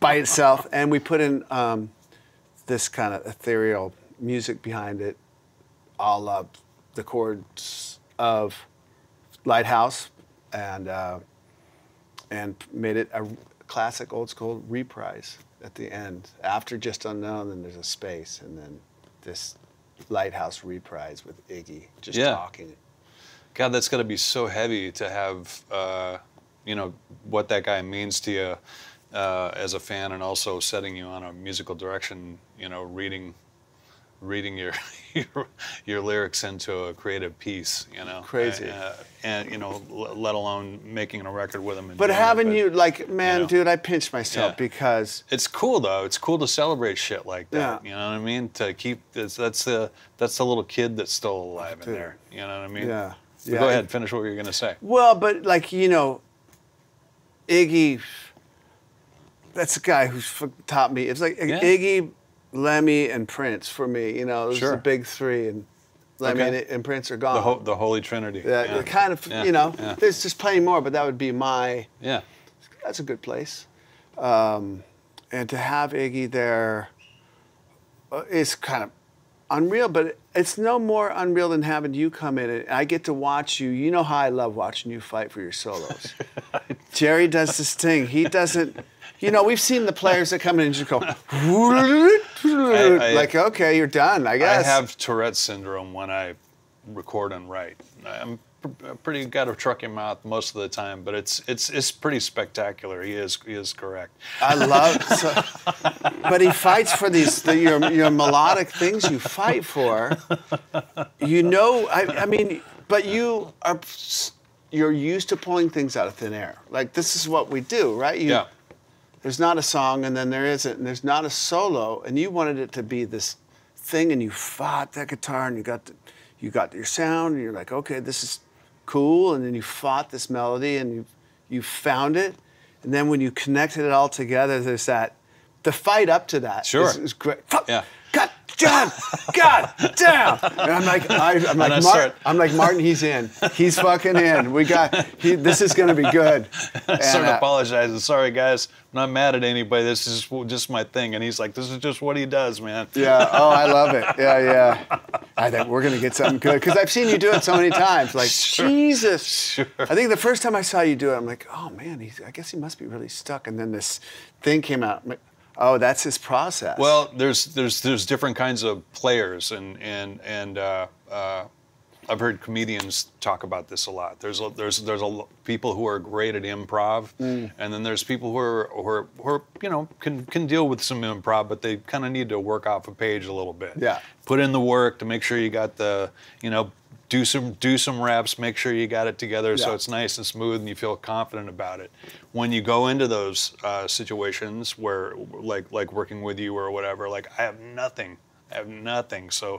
by itself. And we put in this kind of ethereal music behind it, all up the chords of Lighthouse, and made it a classic old school reprise at the end. After Just Unknown, then there's a space, and then this Lighthouse reprise with Iggy just talking. God, that's got to be so heavy to have, you know, what that guy means to you as a fan, and also setting you on a musical direction, you know, reading your lyrics into a creative piece, you know. Crazy. And, you know, let alone making a record with him. But having you, like, man, you know, dude, I pinched myself because... It's cool, though. It's cool to celebrate shit like that, you know what I mean? To keep... That's the little kid that's still alive in there, you know what I mean? Yeah. Yeah, go ahead, finish what you were going to say. Well, but, like, you know, Iggy, that's a guy who taught me. It's like Iggy, Lemmy, and Prince for me. You know, those are the big three, and Lemmy and Prince are gone. The Holy Trinity. Yeah. Kind of, you know, there's just plenty more, but that would be my... Yeah. That's a good place. And to have Iggy there is kind of... unreal, but it's no more unreal than having you come in and I get to watch you. You know how I love watching you fight for your solos. Jerry does this thing. He doesn't, you know, we've seen the players that come in and just go, like, okay, you're done, I guess. I have Tourette syndrome when I record and write. I'm pretty got a trucking mouth most of the time, but it's pretty spectacular. He is correct. I love, but he fights for these your melodic things you fight for. You know, I mean, but you are, you're used to pulling things out of thin air. Like, this is what we do, right? You, yeah. There's not a song, and then there isn't, and there's not a solo, and you wanted it to be this thing, and you fought that guitar, and you got your sound, and you're like, okay, this is cool, and then you fought this melody, and you found it, and then when you connected it all together, there's that, the fight up to that is great. Yeah. John, God damn! And I'm like, I'm like Martin. He's in. He's fucking in. We got. This is gonna be good. And, sort of apologizing. Sorry, guys. I'm not mad at anybody. This is just my thing. And he's like, this is just what he does, man. Yeah. Oh, I love it. Yeah, yeah. I think we're gonna get something good because I've seen you do it so many times. Like Jesus. Sure. I think the first time I saw you do it, I'm like, oh man, I guess he must be really stuck. And then this thing came out. Oh, that's his process. Well, there's different kinds of players, and I've heard comedians talk about this a lot. There's people who are great at improv, and then there's people who are, you know, can deal with some improv, but they kind of need to work off a page a little bit. Yeah, put in the work to make sure you got the, you know, do some reps, make sure you got it together, yeah, so it's nice and smooth and you feel confident about it. When you go into those situations where like working with you or whatever, like I have nothing. So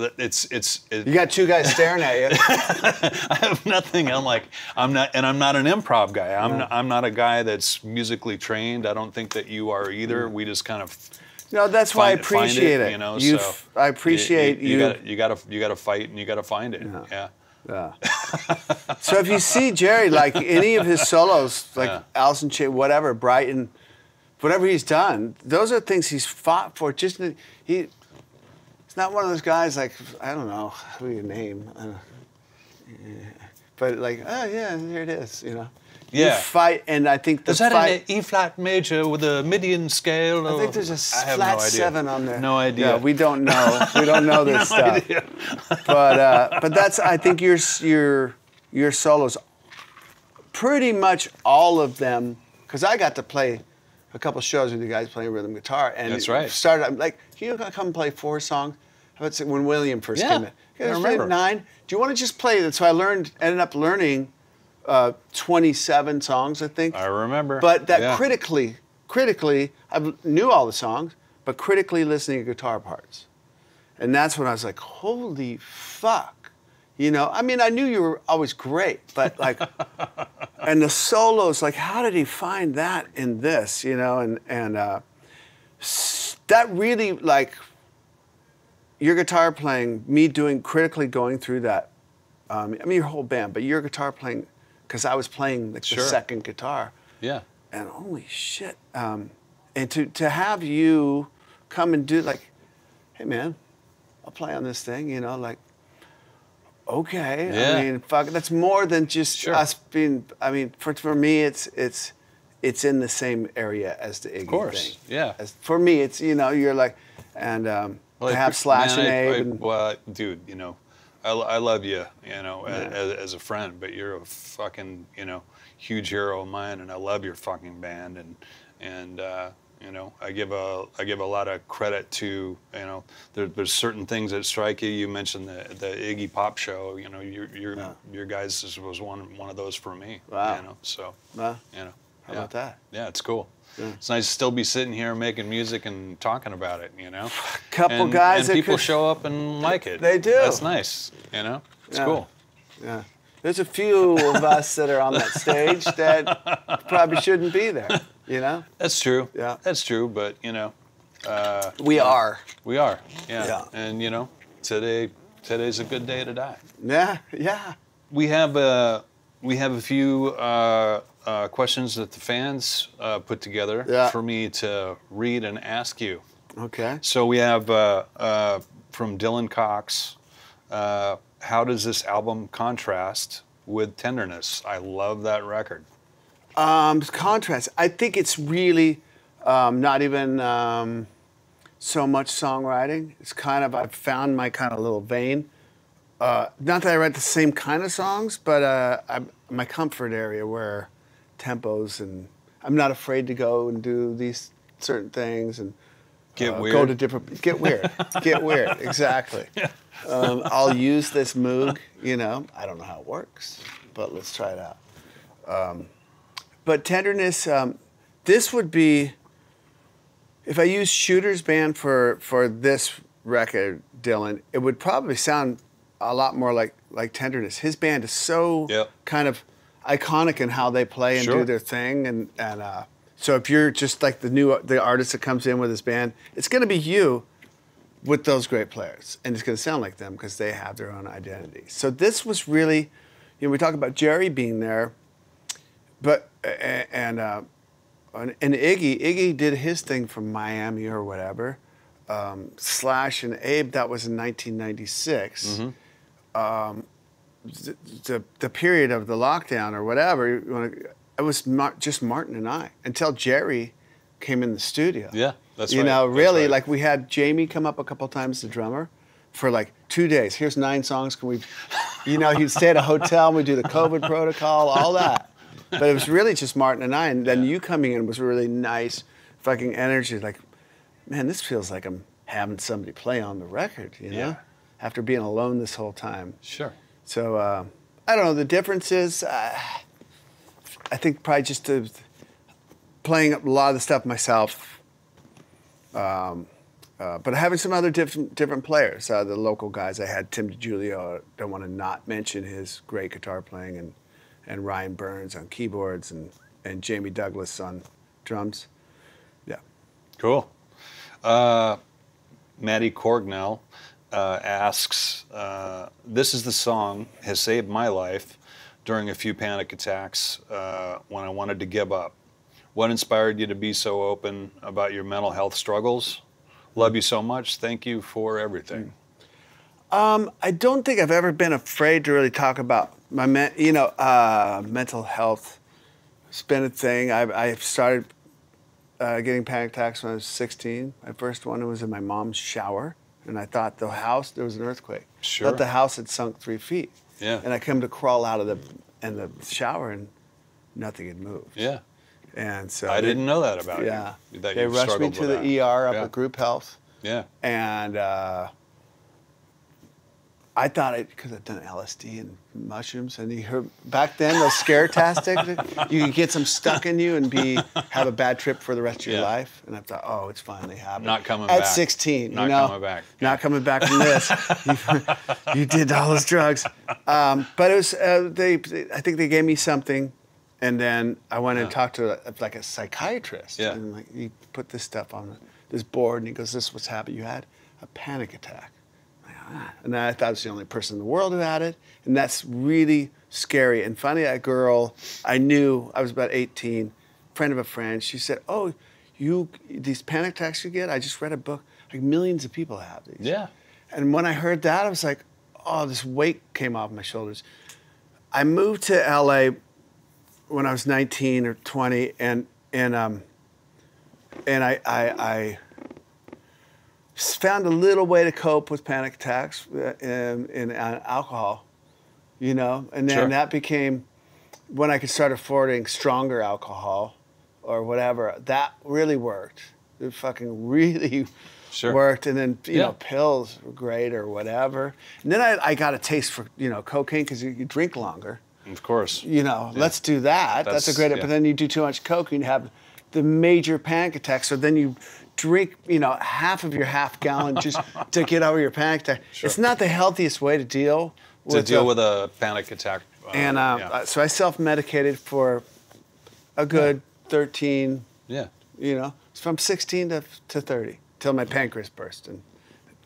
that it's you got two guys staring at you. I have nothing. I'm not an improv guy. I'm not a guy that's musically trained. I don't think that you are either. We just kind of. No, that's why I appreciate it. You know, so I appreciate you. You gotta fight and you gotta find it. Yeah. Yeah. So if you see Jerry, like any of his solos, like Alice in Chains, whatever, Brighton, whatever he's done, those are things he's fought for. Just he's not one of those guys like, I don't know who you name, but like, oh yeah, here it is, you know. Yeah. You fight, and I think the fight... Is that an E-flat major with a Midian scale? Or... I think there's a flat 7 on there. No idea. Yeah, we don't know. We don't know this stuff. Idea. But that's, I think your solos, pretty much all of them, because I got to play a couple shows with you guys playing rhythm guitar, and that's right. Started, I'm like, can you come play 4 songs? I would say when William first came in. Yeah, I remember. 9. Do you want to just play that? So I ended up learning 27 songs, I think. I remember. But that critically, I knew all the songs, but critically listening to guitar parts. And that's when I was like, holy fuck. You know, I mean, I knew you were always great, but like, and the solos, like, how did he find that in this, you know? And that really, like, your guitar playing, me doing, critically going through that, I mean, your whole band, but your guitar playing, because I was playing like the second guitar. Yeah. And holy shit. And to have you come and do like, hey man, I'll play on this thing, you know, like, okay. Yeah. I mean, fuck, that's more than just us being, I mean, for me, it's in the same area as the Iggy thing. Of course, yeah. For me, it's, you know, you're like, and well, to have Slash and Abe. Well, dude, you know, I love you, you know, as a friend, but you're a fucking, you know, huge hero of mine, and I love your fucking band, and you know, I give a lot of credit to, you know, there's certain things that strike you. You mentioned the Iggy Pop show, you know, your guys was one of those for me. Wow. You know, so you know, how about that? Yeah, it's cool. Yeah. It's nice to still be sitting here making music and talking about it, you know? A couple guys and people show up and like it. They do. That's nice, you know? It's cool. Yeah. There's a few of us that are on that stage that probably shouldn't be there, you know? That's true. Yeah. That's true, but, you know... We are, yeah. And, you know, today's a good day to die. Yeah, yeah. We have a few... questions that the fans put together for me to read and ask you. Okay. So we have from Dylan Cox, how does this album contrast with Tenderness? I love that record. Contrast. I think it's really not even so much songwriting. It's kind of, I've found my kind of little vein. Not that I write the same kind of songs, but my comfort area where tempos, and I'm not afraid to go and do these certain things, and Get weird. Go to different. Get weird. Get weird. Exactly. I'll use this Moog. You know, I don't know how it works, but let's try it out. But tenderness. This would be. If I use Shooter's Band for this record, Dylan, it would probably sound a lot more like Tenderness. His band is so kind of iconic in how they play and do their thing, and so if you're just like the artist that comes in with his band, it's going to be you with those great players, and it's going to sound like them because they have their own identity. So this was really, you know, we talk about Jerry being there, but and Iggy did his thing from Miami or whatever. Slash and Abe, that was in 1996. Mm-hmm. The period of the lockdown or whatever, it was just Martin and I until Jerry came in the studio. Yeah, that's right. You know, really, like we had Jamie come up a couple times, the drummer, for like 2 days. Here's 9 songs. Can we, you know, he'd stay at a hotel and we'd do the COVID protocol, all that. But it was really just Martin and I, and then you coming in was really nice fucking energy. Like, man, this feels like I'm having somebody play on the record, you know? Yeah. After being alone this whole time. Sure. So, I don't know, the difference is, I think probably just playing a lot of the stuff myself, but having some other different players. The local guys, I had Tim DiGiulio, I don't want to not mention his great guitar playing, and Ryan Burns on keyboards, and Jamie Douglas on drums. Yeah. Cool. Maddie Corgnell asks, this is the song has saved my life during a few panic attacks when I wanted to give up. What inspired you to be so open about your mental health struggles? Love you so much. Thank you for everything. I don't think I've ever been afraid to really talk about my mental health. It's been a thing. I started getting panic attacks when I was 16. My first one was in my mom's shower, and I thought the house, there was an earthquake. Sure. I thought the house had sunk 3 feet. Yeah. And I came to crawl out of the shower, and nothing had moved. Yeah. And so I didn't know that about you. Yeah. They rushed me to the ER up at Group Health. Yeah. And I thought I could have done LSD and mushrooms, and you heard back then those scare tactics. You could get some stuck in you and have a bad trip for the rest of your life. And I thought, oh, it's finally happened. Not coming back. At 16, not coming back. Not coming back from this. You did all those drugs, but it was. I think they gave me something, and then I went and talked to a psychiatrist. Yeah. And he put this stuff on this board, and he goes, "This is what's happened. You had a panic attack." And I thought I was the only person in the world who had it. And that's really scary. And finally, that girl I knew, I was about 18, friend of a friend, she said, oh, these panic attacks you get, I just read a book, like millions of people have these. Yeah. And when I heard that, I was like, oh, this weight came off my shoulders. I moved to LA when I was 19 or 20, and I found a little way to cope with panic attacks in alcohol, you know? And then that became, when I could start affording stronger alcohol or whatever, that really worked. It fucking really worked. And then, you know, pills were great or whatever. And then I got a taste for, you know, cocaine because you drink longer. Of course. You know, let's do that. That's a great, but then you do too much coke and you have the major panic attack. So then you drink, you know, half of your half-gallon just to get over your panic attack. Sure. It's not the healthiest way to deal with a panic attack. And so I self-medicated for a good 13. Yeah. You know, from 16 to 30 till my pancreas burst and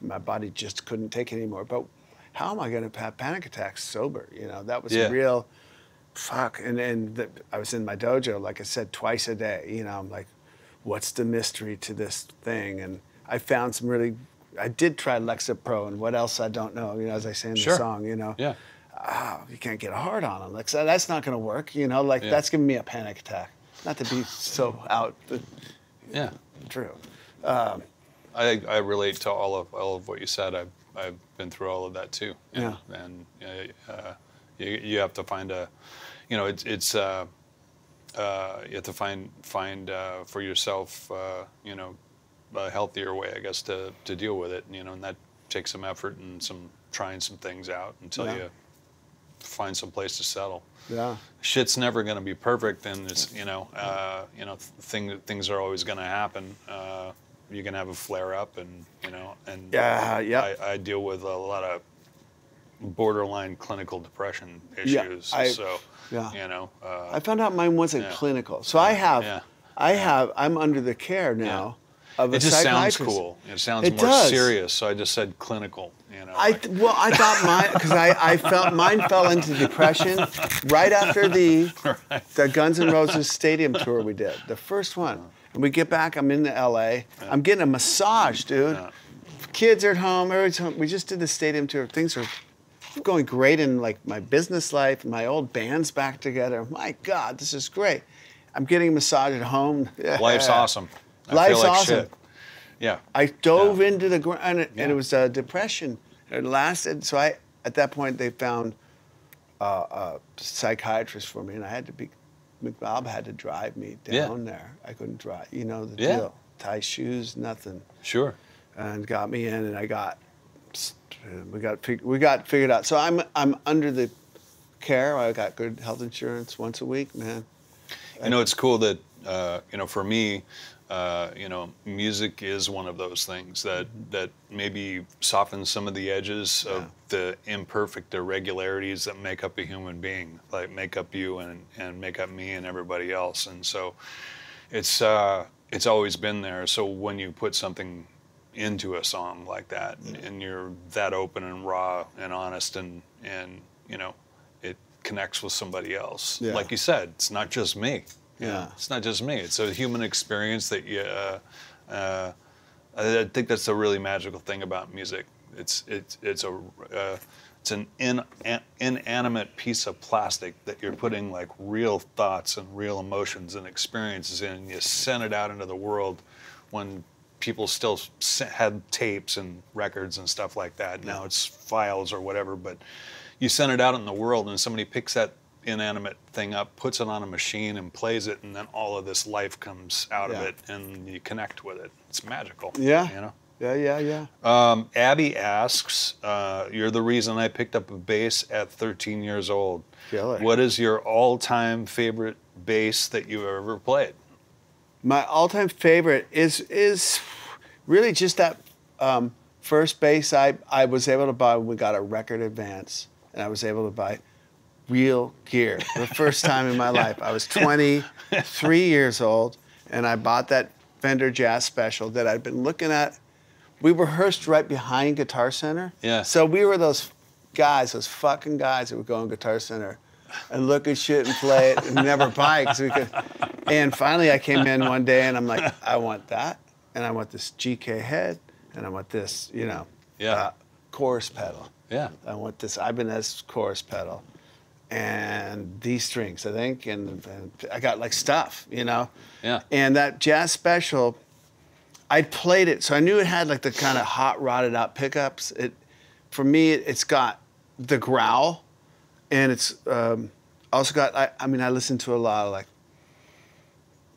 my body just couldn't take it anymore. But how am I going to have panic attacks sober? You know, that was a real fuck. And I was in my dojo, like I said, twice a day. You know, I'm like, what's the mystery to this thing? And I found some really, I did try Lexapro and what else I don't know, you know, as I say in the song, you know. Yeah. Oh, you can't get a hard on them. Like, that's not gonna work, you know, like that's giving me a panic attack. Not to be so out, but true. I relate to all of what you said. I've been through all of that too. And you have to find a, you know, you have to find for yourself, you know, a healthier way, I guess, to deal with it, and that takes some effort and some trying some things out until you find some place to settle. Yeah, shit's never going to be perfect, and it's things are always going to happen. You're going to have a flare up, and I deal with a lot of borderline clinical depression issues. Yeah, I found out mine wasn't clinical, so I'm under the care now. Of a psychiatrist. It just sounds cool. It sounds more serious, so I just said clinical. I thought mine, because I felt mine fell into depression right after the Guns N' Roses stadium tour we did, the first one. And we get back, I'm in L.A., I'm getting a massage, dude. Yeah. Kids are at home, everybody's home. We just did the stadium tour. Things are going great in like my business life, my old band's back together. My God, this is great. I'm getting a massage at home. Life's awesome. Life's awesome. Shit. Yeah. I dove into the ground, and it was a depression. It lasted. So at that point, they found a psychiatrist for me, and I had to be. McBob had to drive me down there. I couldn't drive. You know the deal. Tie shoes, nothing. Sure. And got me in, and we got figured out. So I'm under the care. I got good health insurance once a week, man. It's cool that for me. Music is one of those things that maybe softens some of the edges of the imperfect irregularities that make up a human being, like make up you and make up me and everybody else. And so it's always been there. So when you put something into a song like that and you're that open and raw and honest and it connects with somebody else. Yeah. Like you said, it's not just me. Yeah, it's not just me. It's a human experience that you. I think that's a really magical thing about music. It's an inanimate piece of plastic that you're putting like real thoughts and real emotions and experiences in, and you send it out into the world when people still had tapes and records and stuff like that. Now it's files or whatever, but you send it out in the world, and somebody picks that inanimate thing up, puts it on a machine and plays it, and then all of this life comes out of it and you connect with it. It's magical. Yeah. Yeah. Abby asks, you're the reason I picked up a bass at 13 years old. Killer. What is your all-time favorite bass that you ever played? My all-time favorite is really just that first bass I was able to buy when we got a record advance, and I was able to buy real gear. The first time in my life. I was 23 years old, and I bought that Fender Jazz Special that I'd been looking at. We rehearsed right behind Guitar Center. Yeah. So we were those fucking guys that would go on Guitar Center and look at shit and play it and never buy it, 'cause we could. And finally I came in one day and I'm like, I want that, and I want this GK head, and I want this, chorus pedal. Yeah. I want this Ibanez chorus pedal. And these strings, I think, and I got like stuff, Yeah. And that Jazz Special, I played it, so I knew it had like the kind of hot rotted out pickups. For me, it's got the growl, and it's also got. I listened to a lot of like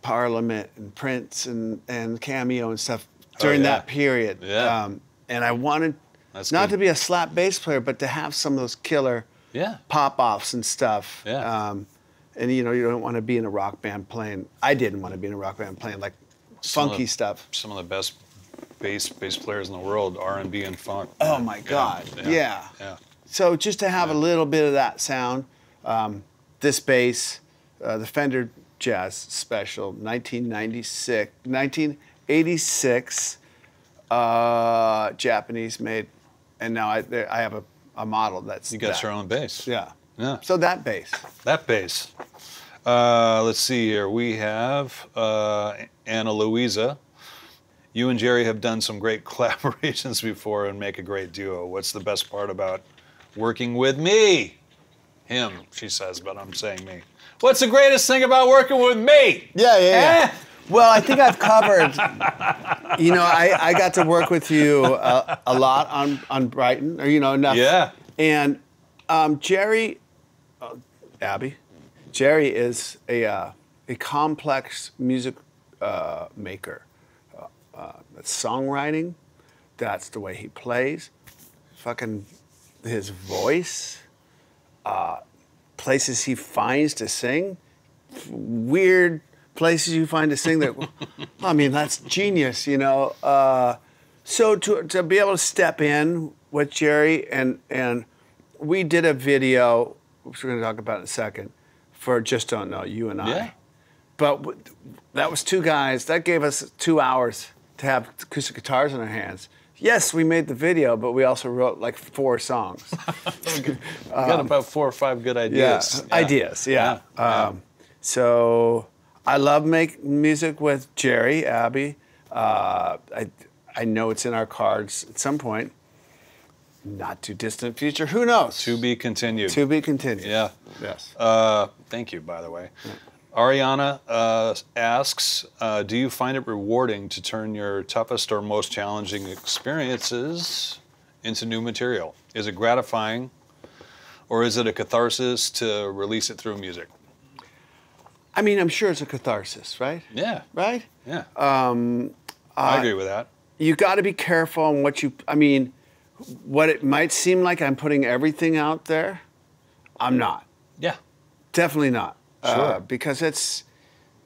Parliament and Prince and Cameo and stuff during that period. Yeah. And I wanted to be a slap bass player, but to have some of those killer. Yeah. Pop-offs and stuff. Yeah. And you don't want to be in a rock band playing. I didn't want to be in a rock band playing like funky stuff. Some of the best bass players in the world, R&B and funk. Oh my God. Yeah. So just to have a little bit of that sound, this bass, the Fender Jazz Special, 1986, Japanese made, and now I have a model that's you got that. Your own bass. Yeah. So that bass. Let's see here. We have Anna Louisa. You and Jerry have done some great collaborations before and make a great duo. What's the best part about working with me? Him, she says, but I'm saying me. What's the greatest thing about working with me? Yeah. Well, I think I've covered, I got to work with you a lot on Brighton, or enough. Yeah. And Jerry is a complex music maker, songwriting. That's the way he plays. Fucking his voice. Places he finds to sing. Weird places you find to sing that, I mean, that's genius, you know. So to be able to step in with Jerry, and we did a video, which we're going to talk about in a second, for Just Don't Know, you and I. Yeah. But that was two guys. That gave us 2 hours to have acoustic guitars in our hands. Yes, we made the video, but we also wrote like 4 songs. We got about 4 or 5 good ideas. Yeah. Yeah. Ideas, yeah. Yeah. So I love making music with Jerry, Abby. I know it's in our cards at some point. Not too distant future. Who knows? To be continued. To be continued. Yeah. Yes. Thank you, by the way. Yeah. Ariana asks, do you find it rewarding to turn your toughest or most challenging experiences into new material? Is it gratifying, or is it a catharsis to release it through music? I mean, I'm sure it's a catharsis, right? Yeah. Right? Yeah. I agree with that. You got to be careful on what you, I mean, what it might seem like I'm putting everything out there, I'm not. Yeah. Definitely not. Sure. Because it's,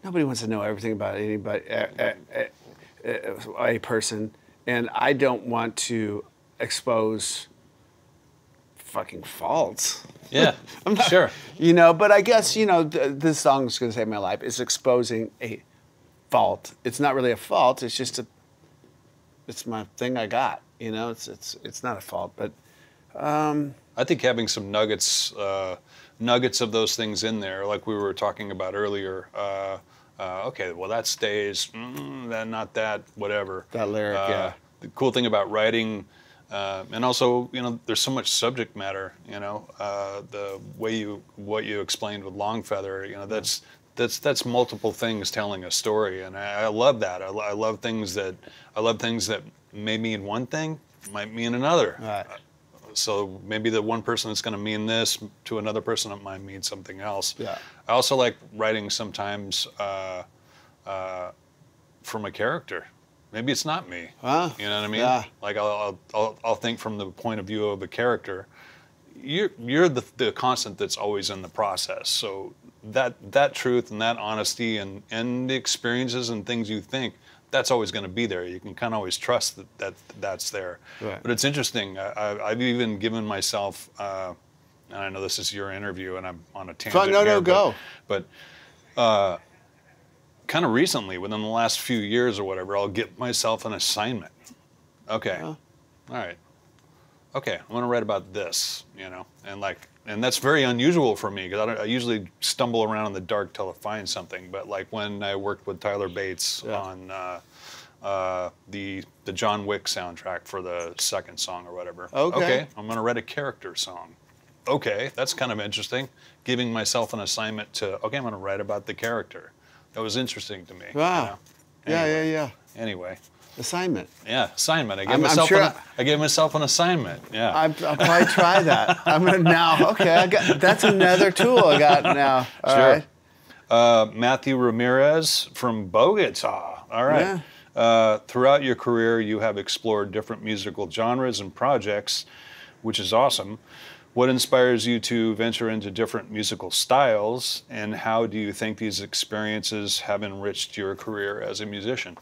nobody wants to know everything about anybody, a person, and I don't want to expose fucking faults. Yeah, I'm not, sure. You know, but I guess, you know, this song is going to save my life. It's exposing a fault. It's not really a fault. It's just a, it's my thing I got. You know, it's not a fault, but. I think having some nuggets. Nuggets of those things in there, like we were talking about earlier. Okay, well that stays, then not that, whatever. That lyric, yeah. The cool thing about writing, and also, you know, there's so much subject matter. You know, the way you what you explained with Longfeather, you know, that's multiple things telling a story, and I love that. I love things that may mean one thing, might mean another. Right. So maybe the one person that's going to mean this to another person that might mean something else. Yeah. I also like writing sometimes from a character. Maybe it's not me. Huh? You know what I mean? Yeah. Like I'll think from the point of view of a character. You're the constant that's always in the process. So that truth and that honesty and the experiences and things you think. That's always going to be there. You can kind of always trust that's there. Right. But it's interesting. I've even given myself, and I know this is your interview, and I'm on a tangent here. No, go. But kind of recently, within the last few years or whatever, I'll get myself an assignment. Okay. Yeah. All right. Okay, I'm going to write about this, you know, and that's very unusual for me because I usually stumble around in the dark till I find something. But like when I worked with Tyler Bates yeah. on the John Wick soundtrack for the second song or whatever. Okay, I'm going to write a character song. Okay, that's kind of interesting. Giving myself an assignment to okay, I'm going to write about the character. That was interesting to me. Wow. You know? Anyway, yeah. Anyway. Assignment. Yeah, assignment. I gave myself an assignment. Yeah. I'll probably try that. I'm gonna now. Okay, that's another tool I got now. All sure. Right. Matthew Ramirez from Bogota. All right. Yeah. Throughout your career, you have explored different musical genres and projects, which is awesome. What inspires you to venture into different musical styles, and how do you think these experiences have enriched your career as a musician?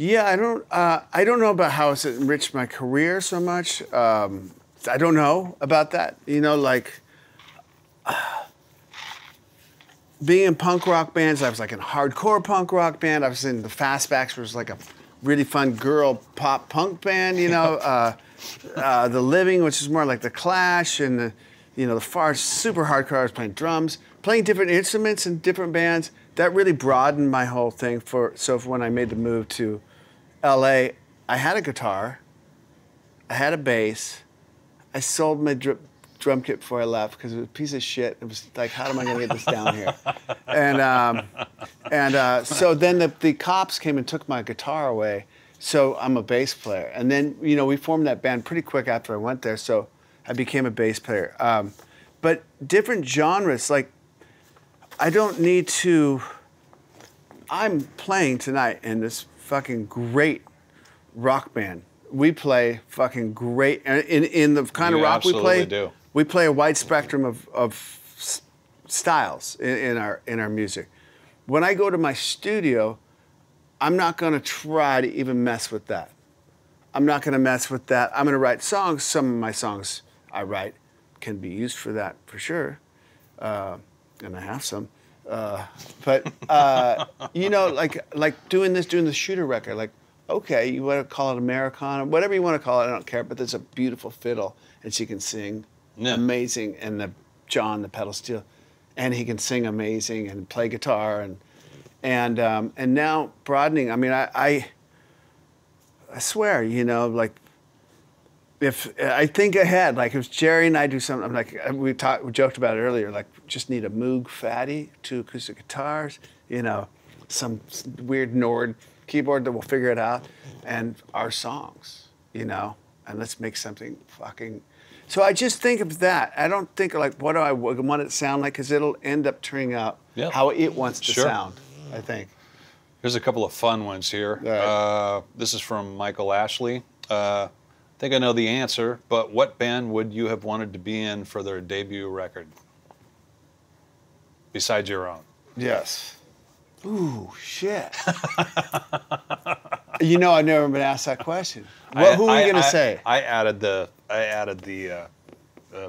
Yeah, I don't know about how it's enriched my career so much. I don't know about that. You know, like being in punk rock bands, I was like in a hardcore punk rock band. I was in the Fastbacks, which was like a really fun girl pop punk band. You know, The Living, which is more like The Clash, and the far super hardcore. I was playing drums, playing different instruments in different bands. That really broadened my whole thing. So when I made the move to LA, I had a guitar, I had a bass, I sold my drum kit before I left because it was a piece of shit. It was like, how am I gonna get this down here? And so then the cops came and took my guitar away. So I'm a bass player. And then, you know, we formed that band pretty quick after I went there. So I became a bass player. But different genres, like, I don't need to, I'm playing tonight in this fucking great rock band. We play fucking great, in the kind of rock we play. Do. We play a wide spectrum of styles in our music. When I go to my studio, I'm not gonna try to even mess with that. I'm not gonna mess with that. I'm gonna write songs. Some of my songs I write can be used for that, for sure. And I have some. But you know, like doing the Shooter record, like, okay, you want to call it Americana, whatever you want to call it, I don't care, but there's a beautiful fiddle, and she can sing amazing, and John, the pedal steel, and he can sing amazing and play guitar, and now broadening, I mean, I swear, you know, like, if I think ahead, like if Jerry and I do something, I'm like, we joked about it earlier, like, just need a Moog fatty, 2 acoustic guitars, you know, some weird Nord keyboard that will figure it out, and our songs, you know, and let's make something fucking. So I just think of that. I don't think like, what do I want it to sound like? Because it'll end up turning out how it wants to sound, I think. Here's a couple of fun ones here. Right. This is from Michael Ashley. I think I know the answer, but what band would you have wanted to be in for their debut record? Besides your own. Yes. Ooh, shit. You know, I've never been asked that question. Who are you gonna say? I added the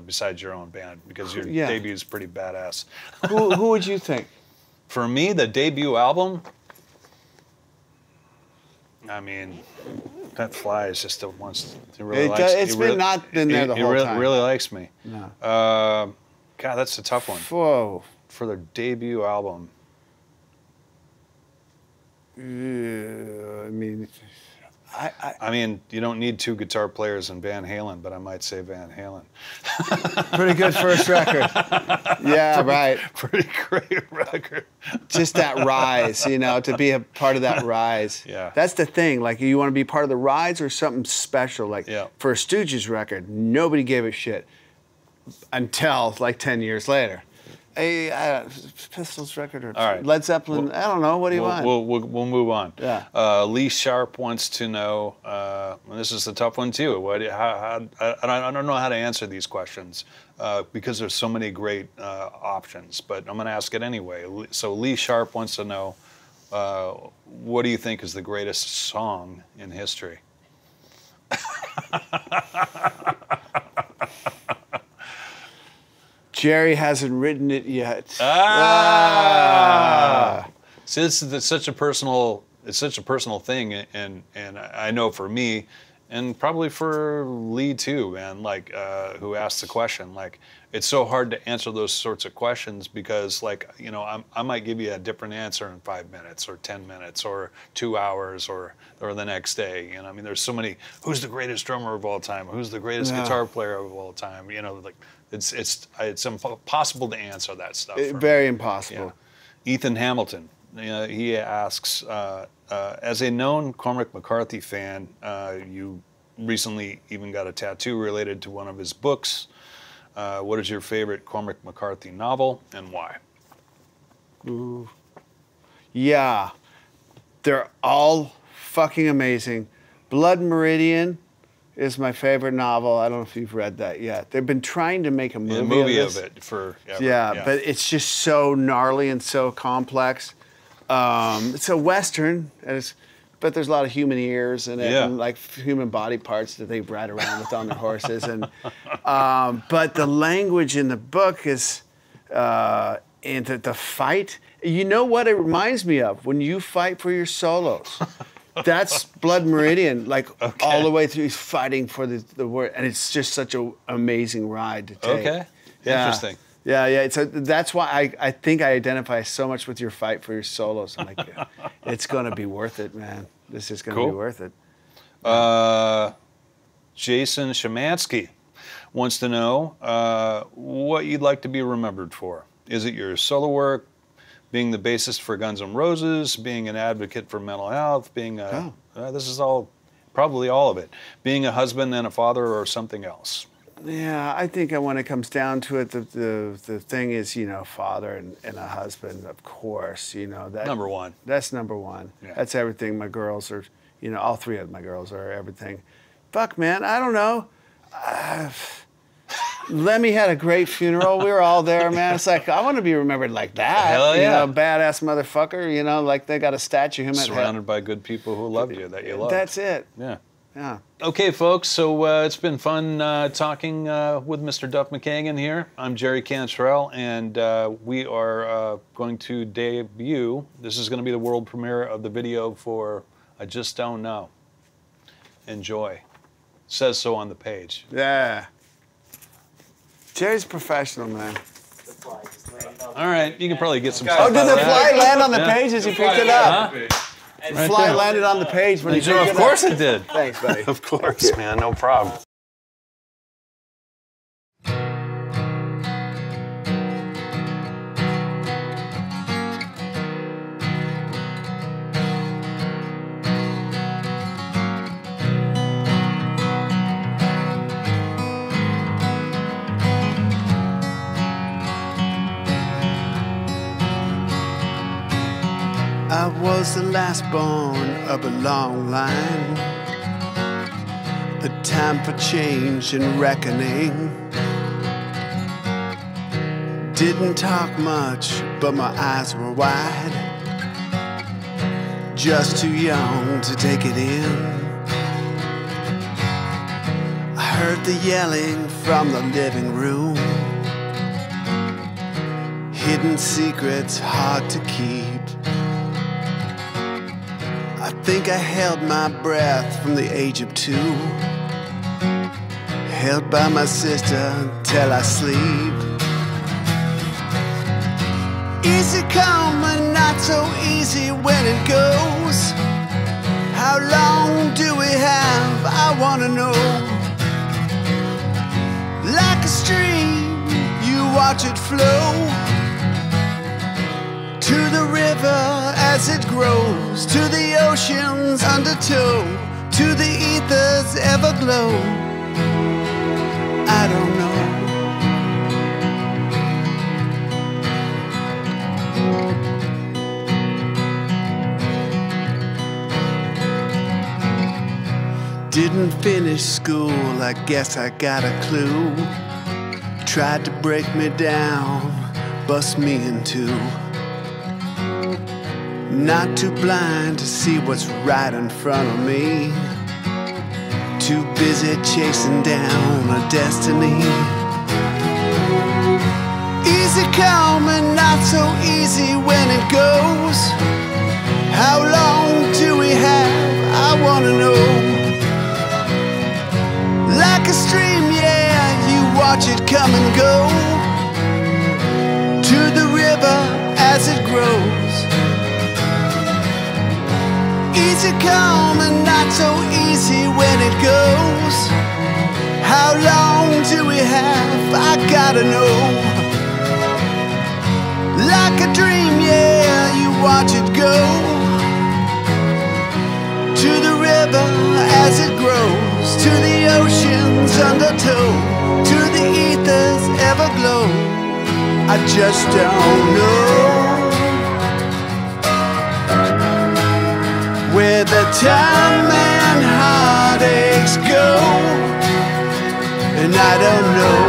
besides your own band, because your debut is pretty badass. Who would you think? For me, the debut album. I mean, that fly is just the one. He really likes me. It's been not been there the whole time. He really likes me. No. God, that's a tough one. Whoa. For their debut album. I mean, you don't need 2 guitar players in Van Halen, but I might say Van Halen. Pretty good first record. Yeah, right. Pretty great record. Just that rise, you know, to be a part of that rise. Yeah. That's the thing. Like, you want to be part of the rise or something special. Like, for a Stooges record, nobody gave a shit until like 10 years later. Pistols record or Led Zeppelin, I don't know, what do you want? We'll move on. Yeah. Lee Sharp wants to know, and this is a tough one too, I don't know how to answer these questions because there's so many great options, but I'm gonna ask it anyway. So Lee Sharp wants to know, what do you think is the greatest song in history? Jerry hasn't written it yet. See, this is such a personal thing, and I know for me, and probably for Lee too, man. Like, who asked the question? Like, it's so hard to answer those sorts of questions because, like, you know, I might give you a different answer in 5 minutes, or 10 minutes, or 2 hours, or the next day. You know, I mean, there's so many. Who's the greatest drummer of all time? Who's the greatest guitar player of all time? You know, like. It's impossible to answer that stuff. Very impossible. Yeah. Ethan Hamilton, he asks, as a known Cormac McCarthy fan, you recently even got a tattoo related to one of his books. What is your favorite Cormac McCarthy novel, and why? Ooh. Yeah, they're all fucking amazing. Blood Meridian is my favorite novel. I don't know if you've read that yet. They've been trying to make a movie of it for forever. Yeah, but it's just so gnarly and so complex. It's a Western, but there's a lot of human ears in it, and like human body parts that they ride around with on their horses. But the language in the book is, and the fight, you know what it reminds me of? When you fight for your solos. That's Blood Meridian, like all the way through. He's fighting for the word, and it's just such an amazing ride to take. Okay, interesting. Yeah. So that's why I think I identify so much with your fight for your solos. I'm like, it's gonna be worth it, man. This is gonna be worth it. Jason Shemansky wants to know what you'd like to be remembered for. Is it your solo work? Being the bassist for Guns N' Roses, being an advocate for mental health, being a, this is all, probably all of it. Being a husband and a father, or something else. Yeah, I think when it comes down to it, the thing is, you know, father and a husband, of course, you know. That, number one. That's number one. Yeah. That's everything. My girls are, you know, all three of my girls are everything. Fuck, man, I don't know. Lemmy had a great funeral. We were all there, man. It's like, I want to be remembered like that. Hell yeah. You know, badass motherfucker, you know, like they got a statue. Him surrounded by good people who love you, that you love. That's it. Yeah. Yeah. Okay, folks, so it's been fun talking with Mr. Duff McKagan here. I'm Jerry Cantrell, and we are going to debut. This is going to be the world premiere of the video for I Just Don't Know. Enjoy. Says so on the page. Yeah. Jerry's professional, man. All right, you can probably get some stuff. Oh, did the fly land on the page as you picked it up? And right fly there. Landed on the page when you picked it up. Of course it did. Thanks, buddy. Of course, man, no problem. I was the last born of a long line, a time for change and reckoning. Didn't talk much, but my eyes were wide, just too young to take it in. I heard the yelling from the living room, hidden secrets hard to keep. I think I held my breath from the age of 2, held by my sister till I sleep. Easy come and not so easy when it goes. How long do we have? I wanna know. Like a stream, you watch it flow to the river as it grows, to the ocean's undertow, to the ether's everglow. I don't know. Didn't finish school, I guess I got a clue. Tried to break me down, bust me in two. Not too blind to see what's right in front of me, too busy chasing down a destiny. Easy come and not so easy when it goes. How long do we have? I wanna know. Like a stream, yeah, you watch it come and go, to the river as it grows. Easy come and not so easy when it goes. How long do we have? I gotta know. Like a dream, yeah, you watch it go, to the river as it grows, to the ocean's undertow, to the ether's everglow. I just don't know where the time and heartaches go, and I don't know,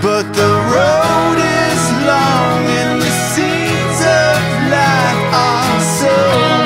but the road is long and the seeds of life are sown.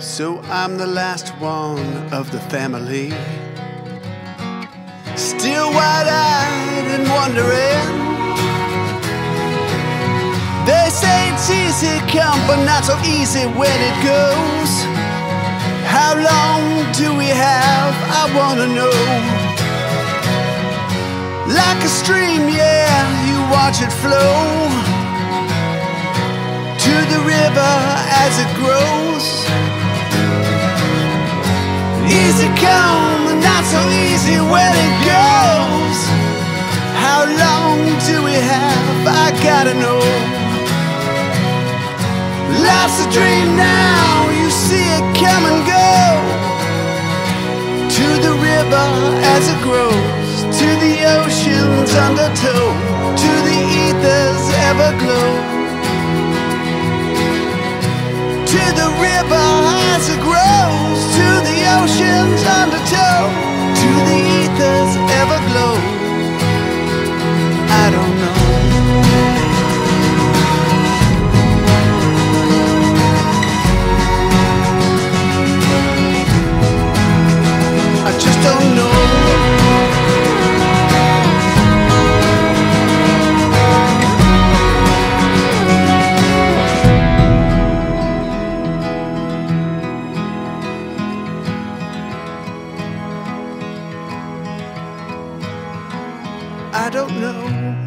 So I'm the last one of the family, still wide-eyed and wondering. They say it's easy come, but not so easy when it goes. How long do we have? I wanna know. Like a stream, yeah, you watch it flow to the river as it grows. Easy come, not so easy when it goes. How long do we have? I gotta know. Life's a dream now, you see it come and go. To the river as it grows, to the ocean's undertow, to the ether's everglow. To the river as it grows, to the ocean's undertow, to the ether's everglow. I don't know. Just don't know. I don't know.